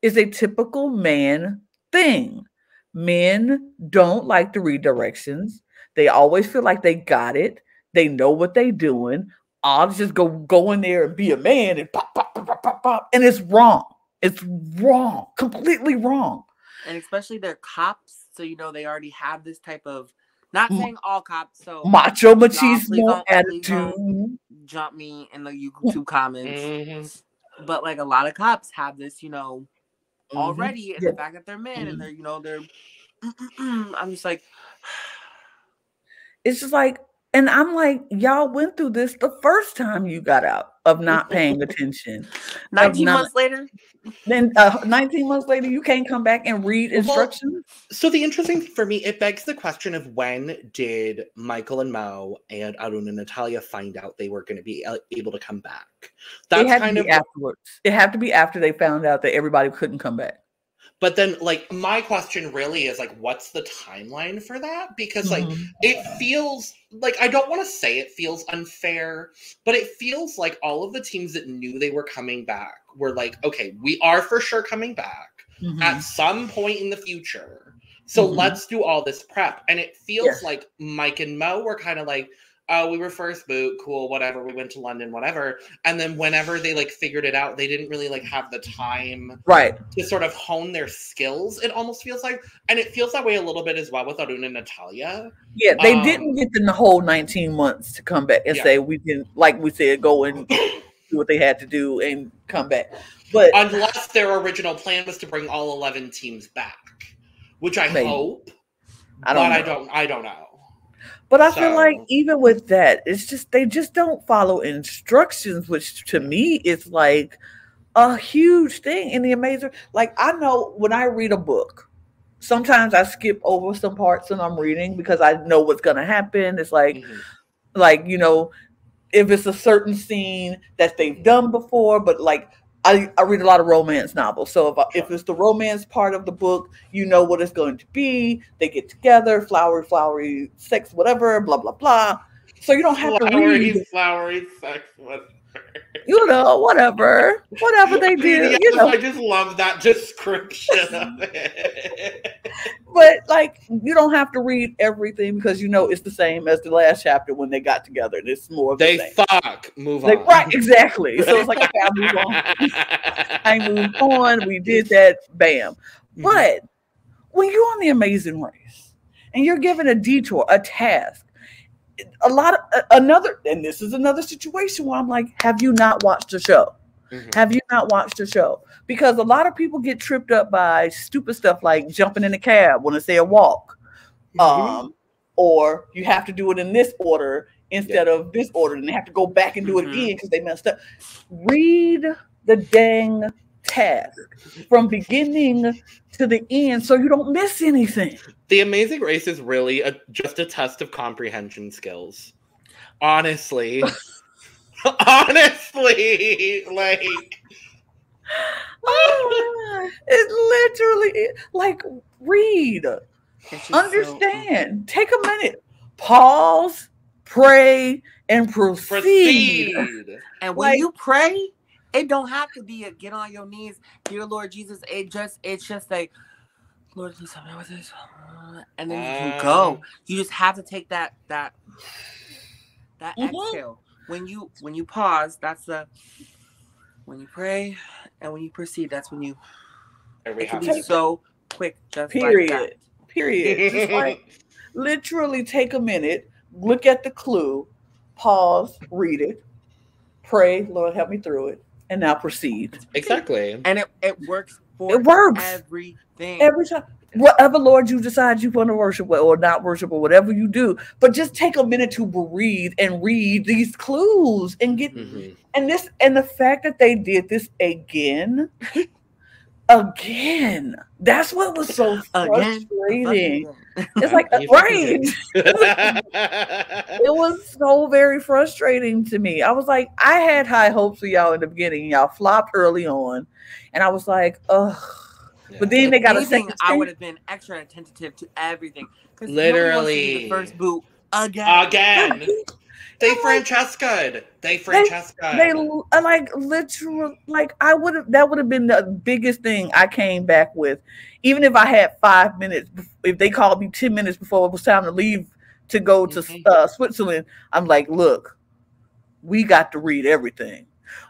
is a typical man thing. Men don't like to read directions. They always feel like they got it. They know what they're doing. I'll just go in there and be a man and pop, pop, pop, pop, pop, pop. And it's wrong. It's wrong. Completely wrong. And especially they're cops. So, you know, they already have this type of, not saying all cops. So macho machismo attitude. Jump me in the YouTube comments. But like a lot of cops have this, you know, already in the fact that they're men and they're, you know, they're I'm just like, it's just like, and I'm like, y'all went through this the first time you got out of not paying attention. 19 months later? Then 19 months later, you can't come back and read instructions? Well, so the interesting for me, it begs the question of when did Michael and Mo and Arun and Natalia find out they were going to be able to come back? That's kind of afterwards. It had to be after they found out that everybody couldn't come back. But then, like, my question really is, like, what's the timeline for that? Because, like, it feels, like, I don't want to say it feels unfair, but it feels like all of the teams that knew they were coming back were like, okay, we are for sure coming back at some point in the future. So let's do all this prep. And it feels like Mike and Mo were kind of like, oh, we were first boot, cool, whatever, we went to London, whatever. And then whenever they, like, figured it out, they didn't really, like, have the time to sort of hone their skills, it almost feels like. And it feels that way a little bit as well with Arun and Natalia. Yeah, they didn't get them the whole 19 months to come back and say, we didn't, like we said, go and do what they had to do and come back. But unless their original plan was to bring all 11 teams back, which I hope. I don't know. But I feel like even with that, it's just, they just don't follow instructions, which to me is like a huge thing in The Amazing. Like, I know when I read a book, sometimes I skip over some parts and I'm reading because I know what's going to happen. It's like, like, you know, if it's a certain scene that they've done before, but like, I read a lot of romance novels. So if it's the romance part of the book, you know what it's going to be. They get together, flowery, sex, whatever, blah, blah, blah. So you don't have to read. Flowery, sex, whatever. You know, whatever. Whatever they did. Yes, you know. I just love that description of it. But, like, you don't have to read everything because you know it's the same as the last chapter when they got together. And it's more of the same. Move on. Right, exactly. So it's like, okay, I move on. I moved on. We did that. Bam. But when you're on The Amazing Race and you're given a detour, a task, and this is another situation where I'm like, have you not watched the show? Have you not watched the show? Because a lot of people get tripped up by stupid stuff like jumping in a cab when it's a walk, or you have to do it in this order instead of this order, and they have to go back and do it again because they messed up. Read the dang task from beginning to the end so you don't miss anything. The Amazing Race is really just a test of comprehension skills. Honestly. Honestly. Like. Oh, it literally, like, read. Understand. So... Take a minute. Pause. Pray. And proceed. And when you pray, it don't have to be a get on your knees, dear Lord Jesus. It's just like, Lord, please help me with this, and then you can go. You just have to take that exhale when you pause. That's the when you pray and when you proceed. That's when you. It can be so quick. Just period. Like that. Period. Just like literally, take a minute, look at the clue, pause, read it, pray, Lord, help me through it. And now proceed. Exactly. And it works for everything. Every time. Whatever Lord you decide you want to worship or not worship or whatever you do. But just take a minute to breathe and read these clues and get and the fact that they did this again. That's what was so frustrating. It's like, right. It was so very frustrating to me. I was like, I had high hopes for y'all in the beginning. Y'all flopped early on. And I was like, ugh. Yeah. But then they got a second. I would have been extra attentive to everything. Literally. The first boot again. They Francesca'd. They Francesca'd. They like literally, like I would have. That would have been the biggest thing I came back with. Even if I had 5 minutes, if they called me 10 minutes before it was time to leave to go to Switzerland, I'm like, look, we got to read everything.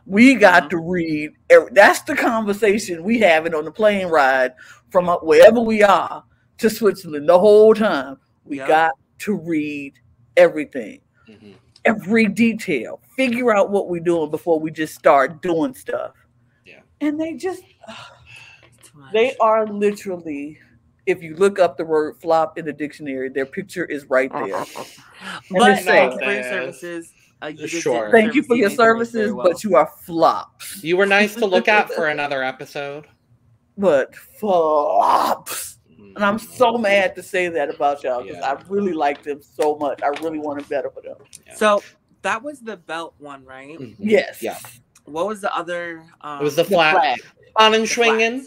We got to read. That's the conversation we having on the plane ride from wherever we are to Switzerland the whole time. We got to read everything. Every detail, figure out what we're doing before we just start doing stuff. And they just, they are literally, if you look up the word flop in the dictionary, their picture is right there. But thank you for your services. Sure. Thank you for your services, but you are flops. You were nice to look at for another episode. But flops. And I'm so mad to say that about y'all because I really like them so much. I really wanted better for them. Yeah. So that was the belt one, right? Mm-hmm. Yes. Yeah. What was the other? It was the flag. Fahnenschwingen.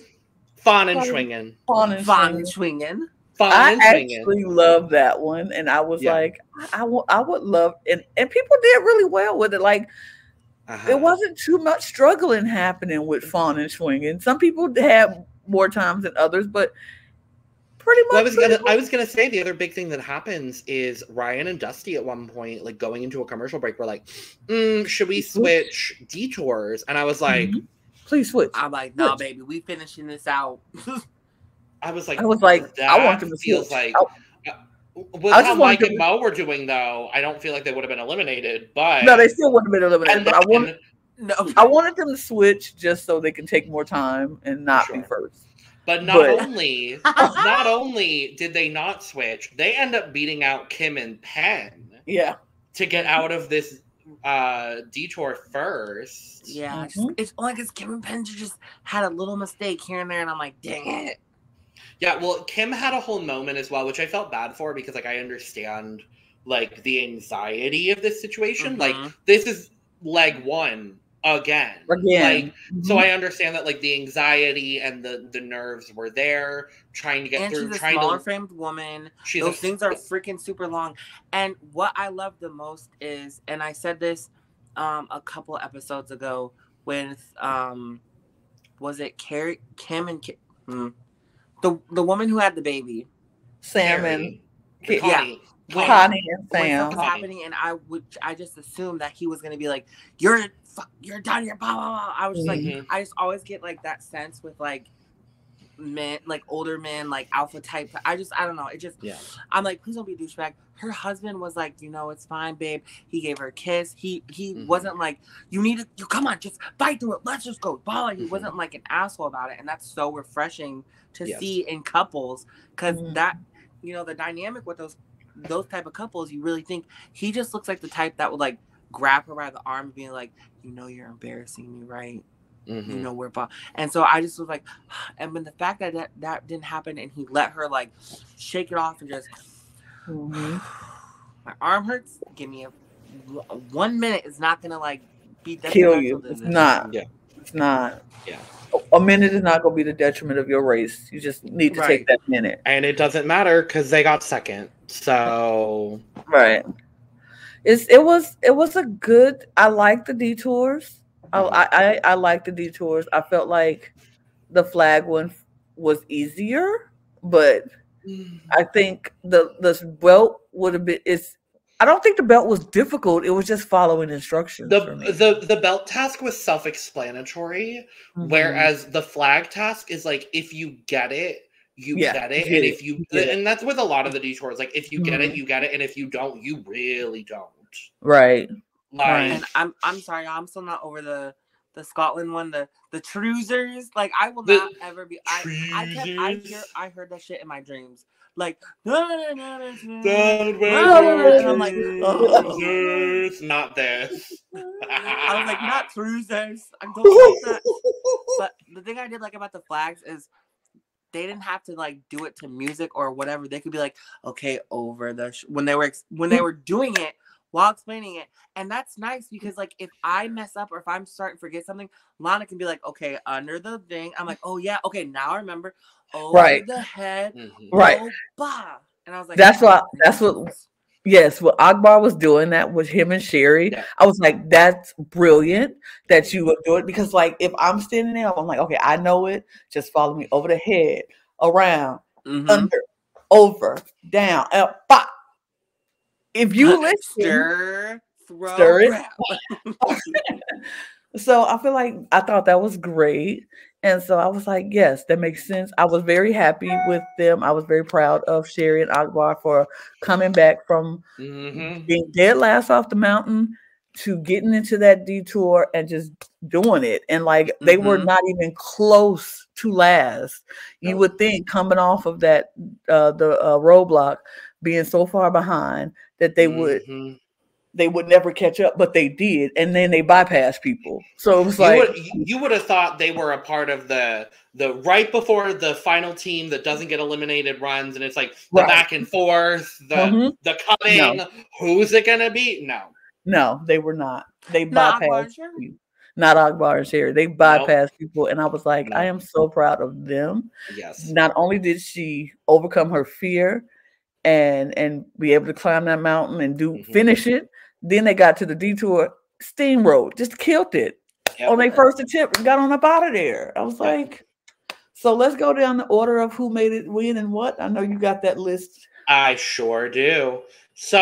Fahnenschwingen. Fahnenschwingen. I actually love that one, and I was like, I would love, and people did really well with it. Like, it wasn't too much struggling happening with Fahnenschwingen. Some people had more times than others, but pretty much. Well, I was gonna say the other big thing that happens is Ryan and Dusty at one point, like going into a commercial break, were like, "Should we switch detours?" And I was like, "Please switch." I'm like, "No, baby, we finishing this out." I was like, I want them to feel like. With how Mike and Mo were doing, though, I don't feel like they would have been eliminated. But no, they still wouldn't have been eliminated. But I wanted them to switch just so they can take more time and not be first. But not only did they not switch, they end up beating out Kim and Penn. Yeah. To get out of this detour first. Yeah, it's only because Kim and Penn just had a little mistake here and there, and I'm like, dang it. Yeah, well, Kim had a whole moment as well, which I felt bad for because, like, I understand, like, the anxiety of this situation. Like, this is leg one again. Like, so I understand that, like, the anxiety and the nerves were there, trying to get through. She's a smaller-framed woman. Those things are freaking super long. And what I love the most is, and I said this a couple episodes ago with, was it The woman who had the baby, Sam and Connie. Yeah, Connie and Sam. What was happening, and I just assumed that he was gonna be like, "You're done, you're blah blah blah." I was just like, I just always get like that sense with like men, like older men, like alpha type. I don't know. It just, I'm like, please don't be a douchebag. Her husband was like, you know, it's fine, babe. He gave her a kiss. He wasn't like, you come on, just fight through it. Let's just go. Blah. He wasn't like an asshole about it, and that's so refreshing to see in couples, because that, you know, the dynamic with those type of couples, you really think he just looks like the type that would like grab her by the arm, being like, you know, you're embarrassing me, right? You know, we're fine. And so I just was like, and when the fact that that didn't happen, and he let her like shake it off and just, my arm hurts. Give me a 1 minute. It's not gonna like be kill you. It's not. Yeah. It's not. Yeah. A minute is not going to be the detriment of your race. You just need to take that minute. And it doesn't matter because they got second. So it was a good. I like the detours. I like the detours. I felt like the flag one was easier, but I think the belt would have been. I don't think the belt was difficult. It was just following instructions. The belt task was self-explanatory, whereas the flag task is like, if you get it, you get it. And if you and that's with a lot of the detours. Like, if you get it, you get it. And if you don't, you really don't. Right. Like, and I'm sorry, I'm still not over the Scotland one, the truisers. Like, I will not ever be. I heard that shit in my dreams. Like, I'm like, it's not this. I was like, not cruisers. I don't like that. But the thing I did like about the flags is they didn't have to like do it to music or whatever. They could be like, okay, over the when they were doing it while explaining it, and that's nice because like if I mess up or if I'm starting to forget something, Lana can be like, okay, under the thing. I'm like, oh yeah, okay, now I remember. Over the head, bah. And I was like, that's what Akbar was doing that with him and Sherry. Yeah. I was like, that's brilliant that you would do it because, like, if I'm standing there, I'm like, okay, I know it. Just follow me over the head, around, under, over, down, up, bah. If you listen, stir it. So I feel like I thought that was great. And so I was like, yes, that makes sense. I was very happy with them. I was very proud of Sherry and Akbar for coming back from being dead last off the mountain to getting into that detour and just doing it. And like they were not even close to last. You would think coming off of that, the roadblock, being so far behind that they would never catch up, but they did. And then they bypassed people. So it was you would have thought they were a part of the right before the final team that doesn't get eliminated runs. And it's like the back and forth, the coming, who's it going to be? No, they were not. They bypassed you. Not Akbar and Sherry. They bypassed people. And I was like, I am so proud of them. Yes. Not only did she overcome her fear and be able to climb that mountain and do finish it, then they got to the detour, steamrolled, just killed it on their first attempt and got on up out of there. I was like, so let's go down the order of who made it, when, and what. I know you got that list. I sure do. So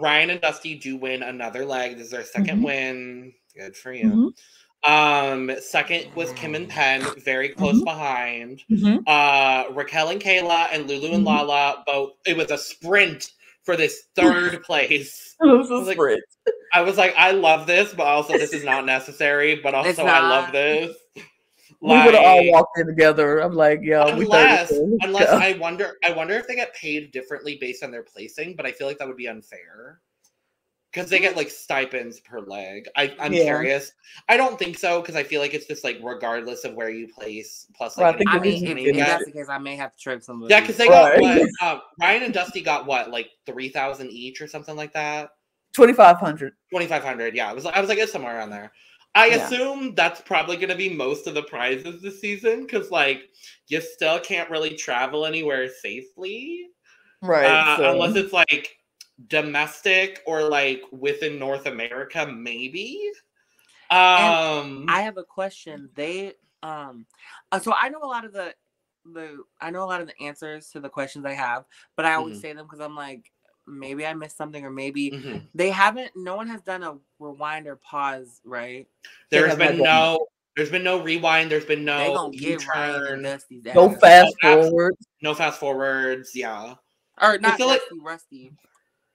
Ryan and Dusty do win another leg. This is their second win. Good for you. Second was Kim and Penn, very close behind. Raquel and Kayla and Lulu and Lala both. It was a sprint for this third place. I was like, I love this, but also this is not necessary. But also, I love this. Like, we would have all walked in together. I'm like, yo. Unless I wonder if they get paid differently based on their placing, but I feel like that would be unfair. Because they get like stipends per leg. I'm curious. I don't think so, because I feel like it's just like regardless of where you place. Plus, like, I mean, if that's the case, I may have to trip somebody. Yeah, because they got what? Ryan and Dusty got what, like 3,000 each or something like that. 2,500. 2,500. Yeah, I was like, it's somewhere around there. I assume that's probably going to be most of the prizes this season, because like you still can't really travel anywhere safely, right? Unless it's like domestic or like within North America, maybe. And I have a question. They so I know a lot of the answers to the questions I have, but I always say them because I'm like, maybe I missed something, or maybe they haven't. No one has done a rewind or pause, right? There's been no rewind. There's been no U-turn. No fast forwards. Yeah, or not rusty.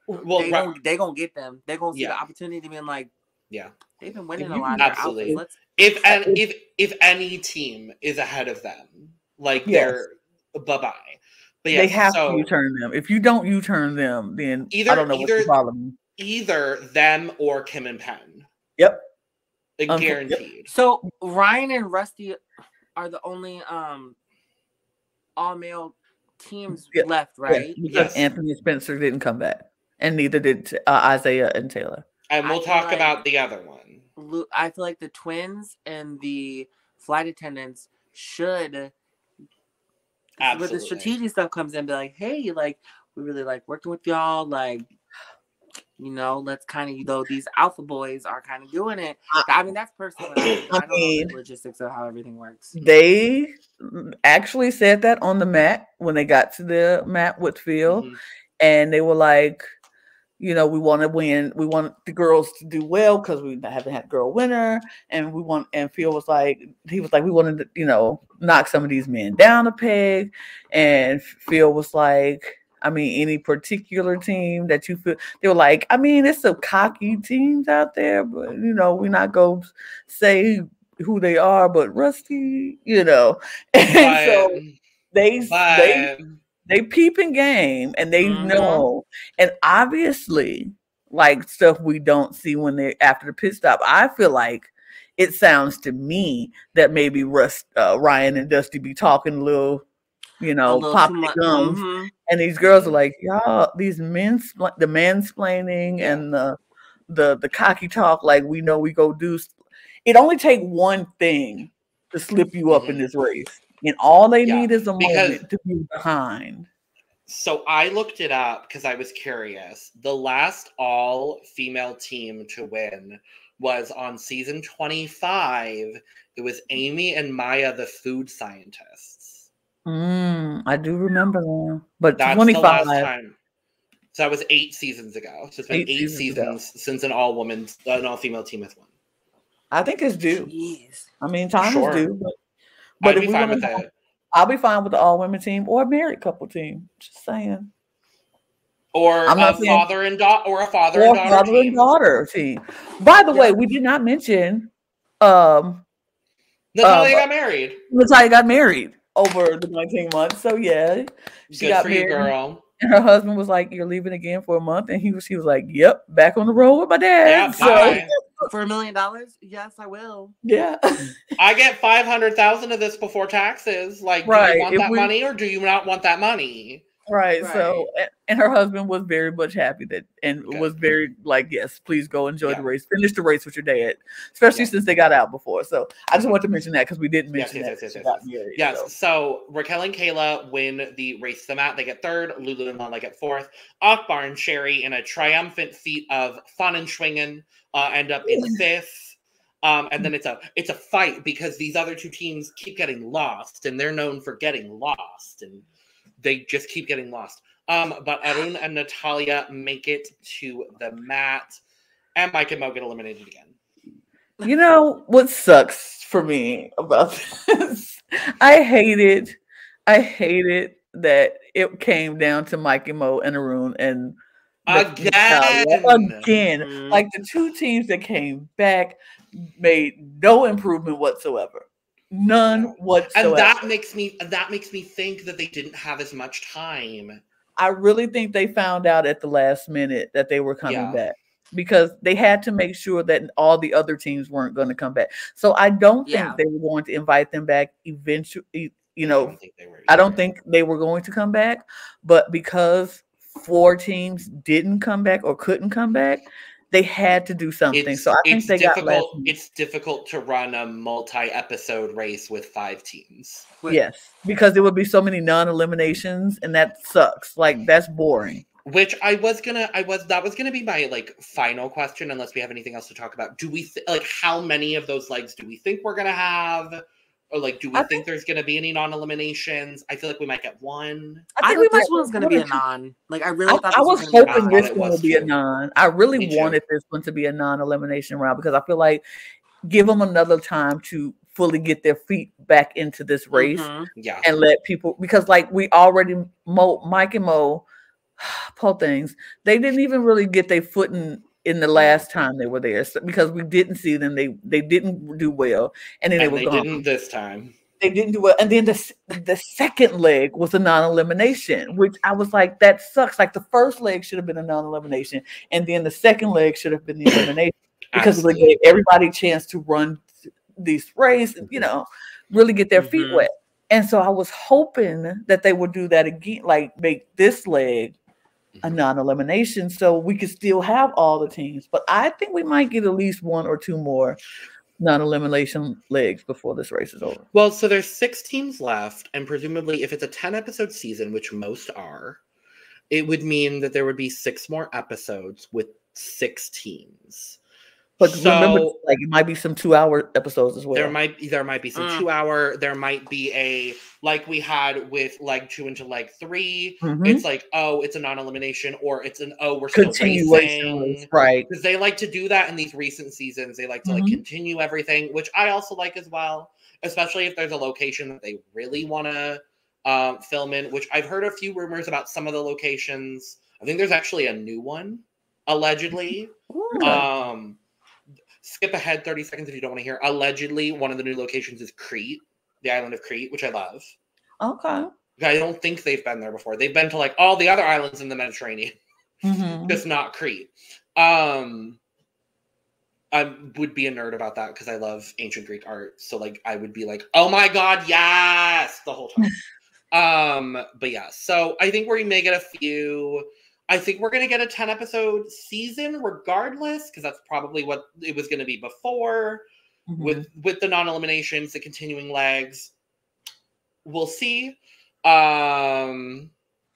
Well, they're going to get them. They're going to see the opportunity to be like, they've been winning a lot. Absolutely. If any team is ahead of them, like they're bye-bye. But yeah, they have to U-turn them. If you don't U-turn them, then I don't know what's the problem. Either them or Kim and Penn. Yep. Guaranteed. Yep. So Ryan and Rusty are the only all-male teams left, right? Yes. Anthony and Spencer didn't come back. And neither did Isaiah and Taylor. And we'll talk about the other one. I feel like the twins and the flight attendants should, with the strategic stuff comes in, be like, hey, like, we really like working with y'all. Like, you know, let's kind of, you know, these alpha boys are kind of doing it. I mean, that's personal. I don't know the logistics of how everything works. They actually said that on the mat when they got to the mat with Phil. And they were like, you know, we want to win. We want the girls to do well because we haven't had a girl winner. And we want, and Phil was like, we wanted to, you know, knock some of these men down a peg. And Phil was like, I mean, any particular team that you feel, they were like, I mean, it's some cocky teams out there, but, you know, we're not going to say who they are, but Rusty, you know. And so they peeping game, and they know. And obviously, like, stuff we don't see when they're after the pit stop. I feel like it sounds to me that maybe Ryan and Dusty be talking a little, you know, popping gums. And these girls are like, y'all, these men, the mansplaining and the cocky talk, like, we know we go do. It only take one thing to slip you up in this race. And all they need is a moment to be behind. So I looked it up because I was curious. The last all-female team to win was on season 25. It was Amy and Maya, the food scientists. I do remember them. But that's 25. The last time. So that was 8 seasons ago. So it's been eight seasons since an all-female team has won. I think it's due. Jeez. I mean, time is due. But I'll be fine with that. I'll be fine with the all-women team or married couple team. Just saying. Or a father and daughter, or a father and daughter team. By the way, we did not mention Natalia got married. Natalia got married over the 19 months. So yeah, she got married. Girl. And her husband was like, "You're leaving again for a month," and she was like, "Yep, back on the road with my dad." Yeah, so, for $1 million, yes, I will. Yeah, I get 500,000 of this before taxes. Like, do you want that money or do you not want that money? Right. So, and her husband was very much happy that, and was very like, yes, please go enjoy the race. Finish the race with your dad, especially since they got out before. So I just want to mention that because we didn't mention that. So Raquel and Kayla win the race them out. They get third. Lulu and Lala get fourth. Akbar and Sherry, in a triumphant feat of Fahnenschwingen, end up in fifth. And then it's a fight because these other two teams keep getting lost, and they're known for getting lost, and they just keep getting lost. But Arun and Natalia make it to the mat, and Mike and Mo get eliminated again. You know what sucks for me about this? I hated that it came down to Mike and Mo and Arun and Natalia again. Mm-hmm. Like, the two teams that came back made no improvement whatsoever. None whatsoever. And that makes me think that they didn't have as much time. I really think they found out at the last minute that they were coming back, because they had to make sure that all the other teams weren't going to come back. So I don't think they were going to invite them back eventually. You know, I don't think they were going to come back, but because four teams didn't come back or couldn't come back, they had to do something. It's difficult to run a multi-episode race with five teams. Yes, because there would be so many non-eliminations, and that sucks. Like, that's boring. Which that was gonna be my final question, unless we have anything else to talk about. Do we how many of those legs do we think we're gonna have? Or do we think there's going to be any non-eliminations? I feel like we might get one. I think this one's going to be a non. I was hoping this one would be a non. I really wanted this one to be a non-elimination round, because I feel like give them another time to fully get their feet back into this race. Mm-hmm. Yeah. And let people, because we already, Mike and Mo, poor things, they didn't even really get their foot in the last time they were there, because we didn't see them. They didn't do well, and then they were gone. Didn't this time. They didn't do well, and then the second leg was a non-elimination, which I was like, that sucks. Like, the first leg should have been a non-elimination, and then the second leg should have been the elimination, because they gave everybody a chance to run this race and, you know, really get their feet wet. And so I was hoping that they would do that again, make this leg a non-elimination, so we could still have all the teams. But I think we might get at least one or two more non-elimination legs before this race is over. Well, so there's 6 teams left, and presumably if it's a 10-episode season, which most are, it would mean that there would be 6 more episodes with 6 teams. But so, remember, it might be some 2-hour episodes as well. There might be some 2-hour. There might be a we had with leg 2 into leg 3. Mm-hmm. It's it's a non-elimination, or it's an we're still racing, right? Because they like to do that in these recent seasons. They like to continue everything, which I also like as well. Especially if there's a location that they really want to film in. Which I've heard a few rumors about some of the locations. I think there's actually a new one, allegedly. Skip ahead 30 seconds if you don't want to hear. Allegedly, one of the new locations is Crete, the island of Crete, which I love. Okay. I don't think they've been there before. They've been to all the other islands in the Mediterranean, just not Crete. I would be a nerd about that because I love ancient Greek art. So I would be oh my God, yes, the whole time. But yeah, so I think we may get a few. I think we're going to get a 10-episode season regardless, because that's probably what it was going to be before with the non-eliminations, the continuing legs. We'll see. And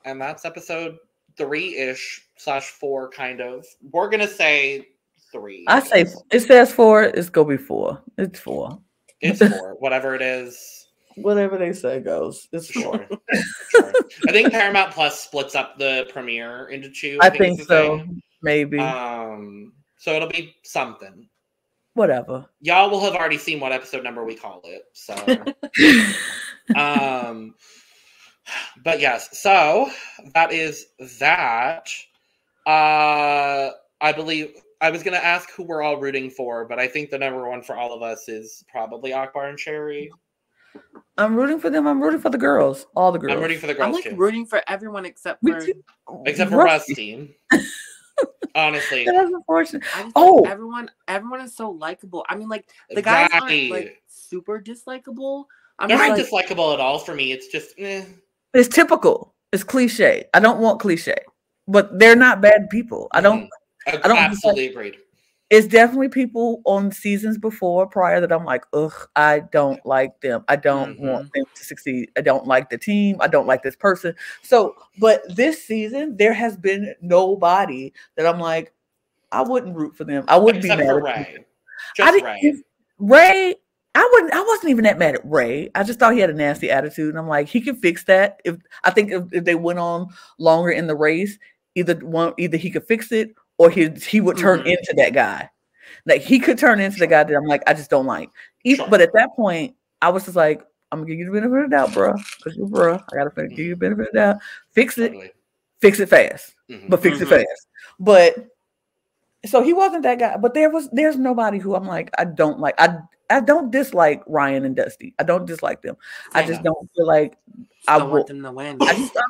that's episode 3-ish/4, kind of. We're going to say 3. I say, it says 4. It's going to be 4. It's 4. It's 4. Whatever it is. Whatever they say goes. It's sure. Sure. I think Paramount Plus splits up the premiere into 2. I think so. Thing. Maybe. So it'll be something. Whatever. Y'all will have already seen what episode number we call it. So But yes, so that is that. I believe I was going to ask who we're all rooting for, but I think the number one for all of us is probably Akbar and Sherry. I'm rooting for them. I'm rooting for the girls. All the girls. I'm rooting for the girls. I'm like too. Rooting for everyone except for Rusty. Honestly, that's unfortunate. Oh, everyone is so likable. I mean, like the guys aren't like super dislikable. They're not dislikable at all for me. It's just it's typical. It's cliche. I don't want cliche, but they're not bad people. I don't absolutely agreed. It's definitely people on seasons prior that I'm like, ugh, I don't like them. I don't want them to succeed. I don't like the team. I don't like this person. So, but this season, there has been nobody that I'm like, I wouldn't root for them. I wouldn't be mad at them. Ray, I wasn't even that mad at Ray. I just thought he had a nasty attitude. And I'm like, he can fix that. I think if they went on longer in the race, either he could fix it, or he would turn into that guy. Like, he could turn into the guy that I'm like, I just don't like. But at that point, I was just like, I'm going to give you the benefit of the doubt, bruh. Because you're bruh. I got to give you the benefit of the doubt. Fix it. Totally. Fix it fast. But fix it fast. But so he wasn't that guy. But there's nobody who I'm like, I don't like. I don't dislike Ryan and Dusty. I don't dislike them. I just don't feel like I want them to win.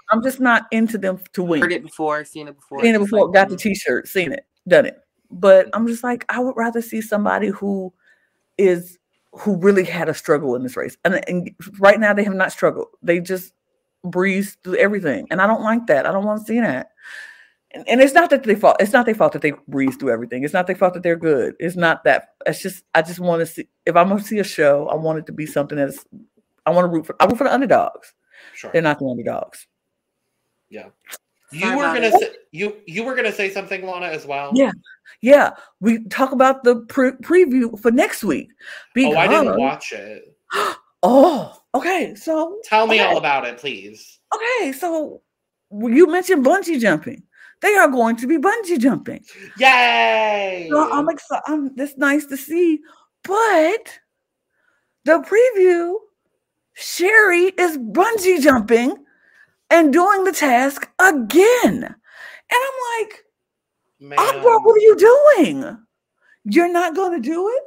I'm just not into them to win. Heard it before, seen it before. Seen it before, got the t-shirt, seen it, done it. But I'm just like, I would rather see somebody who really had a struggle in this race. And right now they have not struggled. They just breeze through everything. And I don't like that. I don't want to see that. And it's not that they fault. It's not their fault that they breeze through everything. It's not their fault that they're good. It's not that. It's just, I just want to see, if I'm going to see a show, I want it to be something that's, I root for the underdogs. Sure. They're not the underdogs. Yeah. You were going to say something, Lana, as well. Yeah. Yeah. We talk about the preview for next week. Because, oh, I didn't watch it. Oh, okay. So tell me all about it, please. Okay. So you mentioned bungee jumping. They are going to be bungee jumping. Yay! So I'm excited. That's nice to see. But the preview, Sherry is bungee jumping and doing the task again. And I'm like, Akbar, what are you doing? You're not going to do it?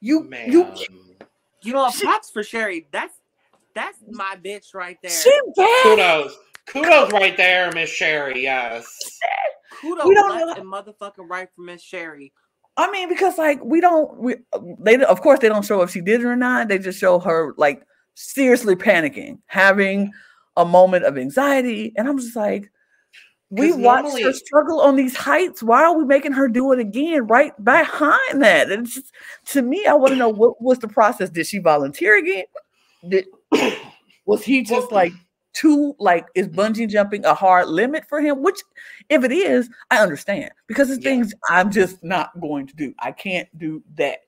You know, props for Sherry. That's my bitch right there. She bad. Kudos right there, Miss Sherry. Yes. Kudos left and motherfucking right for Miss Sherry. I mean, because like they of course they don't show if she did it or not. They just show her like seriously panicking, having a moment of anxiety, and I'm just like, we watched her struggle on these heights. Why are we making her do it again right behind that? And it's just, to me, I want to know what was the process. Did she volunteer again? Was he just like? Is bungee jumping a hard limit for him? Which, if it is, I understand, because it's things I'm just not going to do. I can't do that.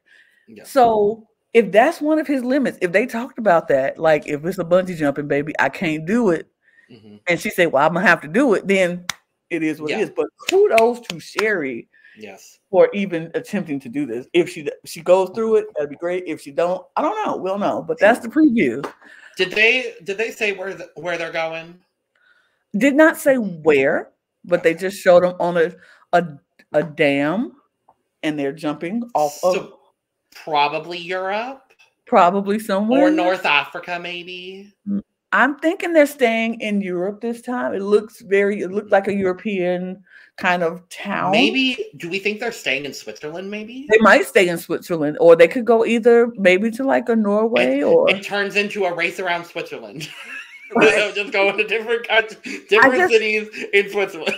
Yeah. So if that's one of his limits, if they talked about that, like if it's a bungee jumping, baby, I can't do it. And she said, well, I'm gonna have to do it. Then it is what it is. But kudos to Sherry for even attempting to do this. If she goes through it, that'd be great. If she don't, I don't know. We'll know. But that's the preview. Did they say where they're going? Did not say where, but they just showed them on a dam, and they're jumping off of probably Europe, probably somewhere, or North Africa, maybe. I'm thinking they're staying in Europe this time. It looked like a European kind of town. Maybe, do we think they're staying in Switzerland? Maybe they might stay in Switzerland, or they could go either maybe to like a Norway, or it turns into a race around Switzerland. Right. Just going to different countries, different cities in Switzerland.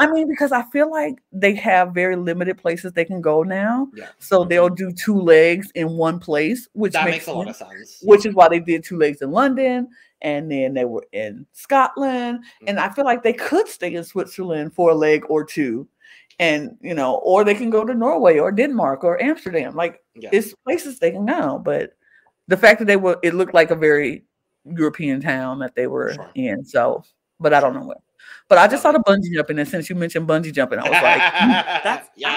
I mean, because I feel like they have very limited places they can go now, so they'll do two legs in one place, which makes a lot of sense. Which is why they did two legs in London. And then they were in Scotland. And I feel like they could stay in Switzerland for a leg or two. And, you know, or they can go to Norway or Denmark or Amsterdam. Like, it's places they can go. But the fact that it looked like a very European town that they were in. So but I don't know where. But I just saw the bungee jumping, and since you mentioned bungee jumping, I was like, that's come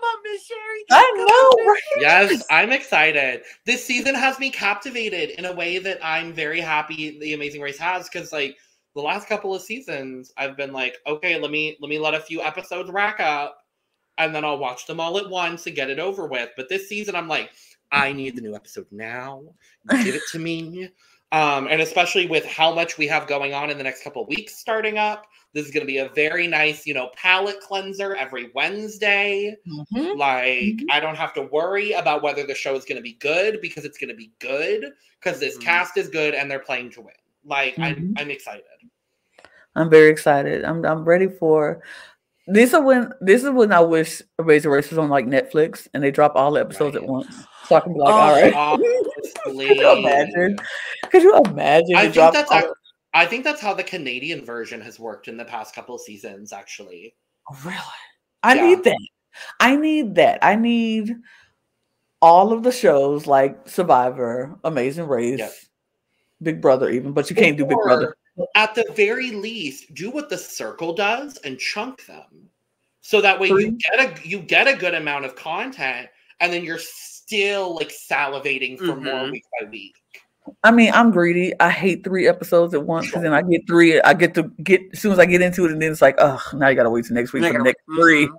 on, Miss Sherry. I know, right? Yes, I'm excited. This season has me captivated in a way that I'm very happy The Amazing Race has, because like the last couple of seasons, I've been like, okay, let me let a few episodes rack up, and then I'll watch them all at once and get it over with. But this season, I'm like, I need the new episode now. Give it to me. And especially with how much we have going on in the next couple of weeks starting up, this is going to be a very nice, you know, palate cleanser every Wednesday. Mm-hmm. Like, I don't have to worry about whether the show is going to be good, because it's going to be good, because this cast is good and they're playing to win. Like, I'm excited. I'm very excited. I'm ready for... This is when I wish Amazing Race was on like Netflix and they drop all the episodes at once. So I can be like, all right. Could you imagine? I think that's how the Canadian version has worked in the past couple of seasons, actually. Really? I need that. I need all of the shows like Survivor, Amazing Race, Big Brother even, but you can't do Big Brother. At the very least, do what The Circle does and chunk them, so that way you get a good amount of content, and then you're still like salivating for more week by week. I mean, I'm greedy. I hate 3 episodes at once, because then I get 3. As soon as I get into it, and then it's like, oh, now you got to wait till next week for the next 3.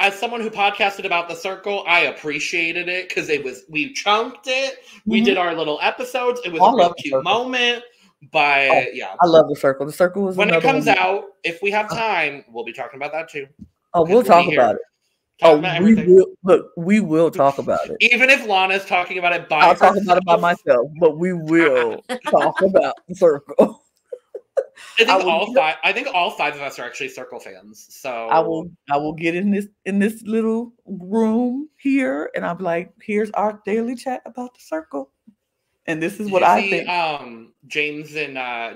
As someone who podcasted about The Circle, I appreciated it, because we chunked it. Mm-hmm. We did our little episodes. It was a real cute moment. But I love The Circle. The Circle was when it comes out. If we have time, we'll be talking about that too. Oh, we'll talk about it. We will talk about it. Even if Lana's talking about it by herself. I'll talk about it by myself, but we will talk about The Circle. I think all 5 of us are actually Circle fans. So I will get in this little room here, and I'm like, here's our daily chat about The Circle. And this is what I think. James and Hannah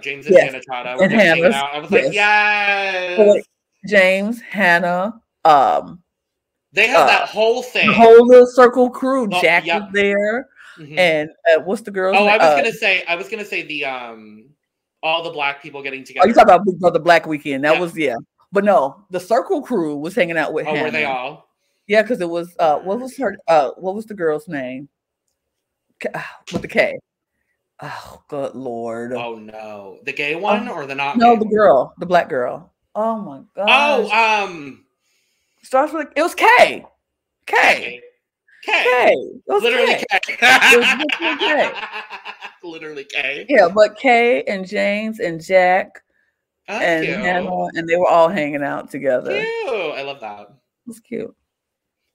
Tata were hanging out. I was like, yes. James, Hannah, they had that whole thing. The whole little Circle crew. Well, Jack was there, and what's the girl's name? I was gonna say the all the black people getting together. Oh, you talking about Big Brother Black Weekend? That was. But no, the Circle crew was hanging out with Hannah. Were they all? Yeah, because it was what was the girl's name? With the K. Oh, good Lord. Oh, no. The gay one or the not? No, the girl. The black girl. Oh, my God. Oh, starts with, it was K. K. K. K. Literally K. It was literally K. Literally K. Yeah, but K and James and Jack and Hannah, and they were all hanging out together. Cute. I love that. It was cute.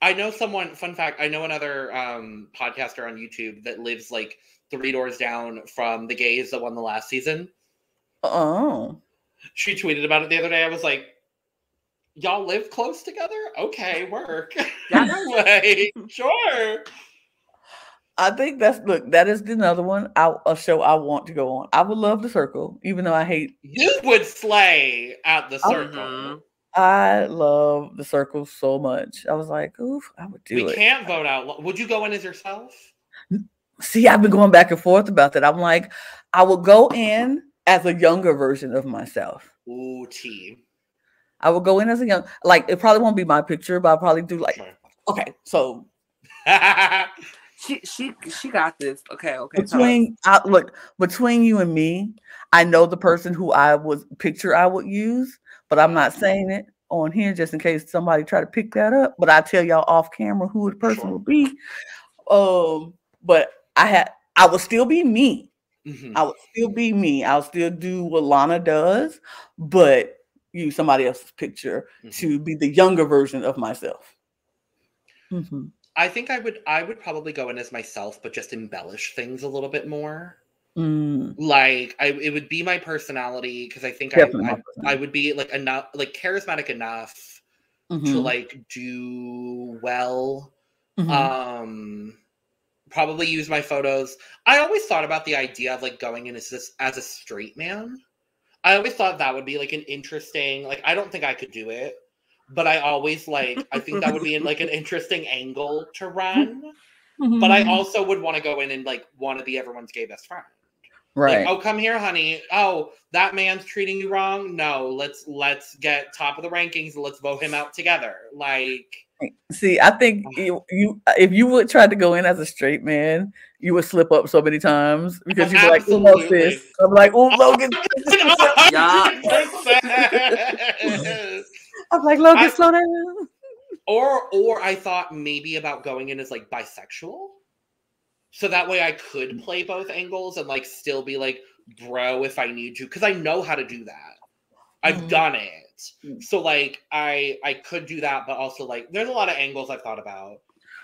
I know someone, fun fact, I know another podcaster on YouTube that lives like 3 doors down from the gays that won the last season. Oh. She tweeted about it the other day. I was like, y'all live close together? Okay, work. Like, sure. I think that is another one, a show I want to go on. I would love The Circle, even though I hate. You would slay at The Circle. I love The Circle so much. I was like, oof, I would do it. We can't vote out. Would you go in as yourself? See, I've been going back and forth about that. I'm like, I will go in as a younger version of myself. Ooh, T. I will go in as a young, like, it probably won't be my picture, but I'll probably do like, okay, so. She got this. Okay. Between you and me, I know the person who I would use. But I'm not saying it on here just in case somebody try to pick that up. But I tell y'all off camera who the person will be. But I will still be me. Mm-hmm. I will still be me. I'll still do what Lana does, but use somebody else's picture to be the younger version of myself. Mm-hmm. I think I would probably go in as myself, but just embellish things a little bit more. Like it would be my personality, because I think I would be like enough, like charismatic enough to like do well. Probably use my photos. I always thought about the idea of like going in as a straight man. I always thought that would be like an interesting, like I don't think I could do it, but I always like I think that would be like an interesting angle to run. But I also would want to go in and like want to be everyone's gay best friend. Right. Like, oh, come here, honey. Oh, that man's treating you wrong. No, let's get top of the rankings and let's vote him out together. Like, see, I think if you would try to go in as a straight man, you would slip up so many times because you'd be like, "Ooh, no, sis." I'm like, "Ooh, Logan." I'm like, "Logan, slow down." Or I thought maybe about going in as like bisexual. So that way I could play both angles and like still be like, bro, if I need to, because I know how to do that. I've done it. So like I could do that, but also like there's a lot of angles I've thought about.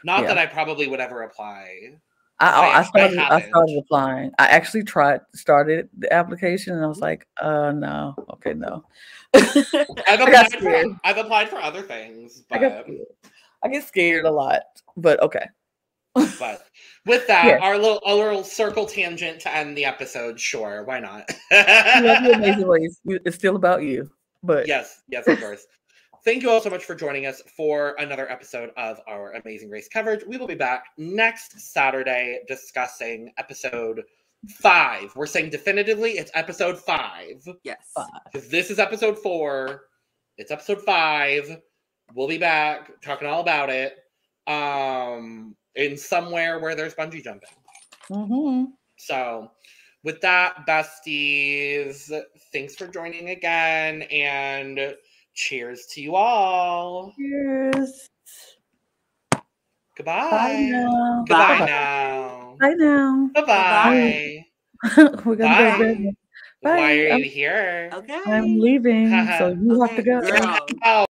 Not that I probably would ever apply. I started applying. I actually started the application and I was like, no, okay, no. I've applied for other things, but I get scared a lot, but okay. But with that, our little circle tangent to end the episode. Sure, why not? You love The Amazing Race. It's still about you, but yes, of course. Thank you all so much for joining us for another episode of our Amazing Race coverage. We will be back next Saturday discussing episode 5. We're saying definitively it's episode 5. Yes, 'cause this is episode 4. It's episode 5. We'll be back talking all about it. In somewhere where there's bungee jumping. So with that, besties, thanks for joining again, and cheers to you all. Cheers. Goodbye. Bye now. Goodbye. Bye now. Bye now. Bye-bye. We're gonna go bed. Bye. Why are you here? Okay. I'm leaving, so you have to go.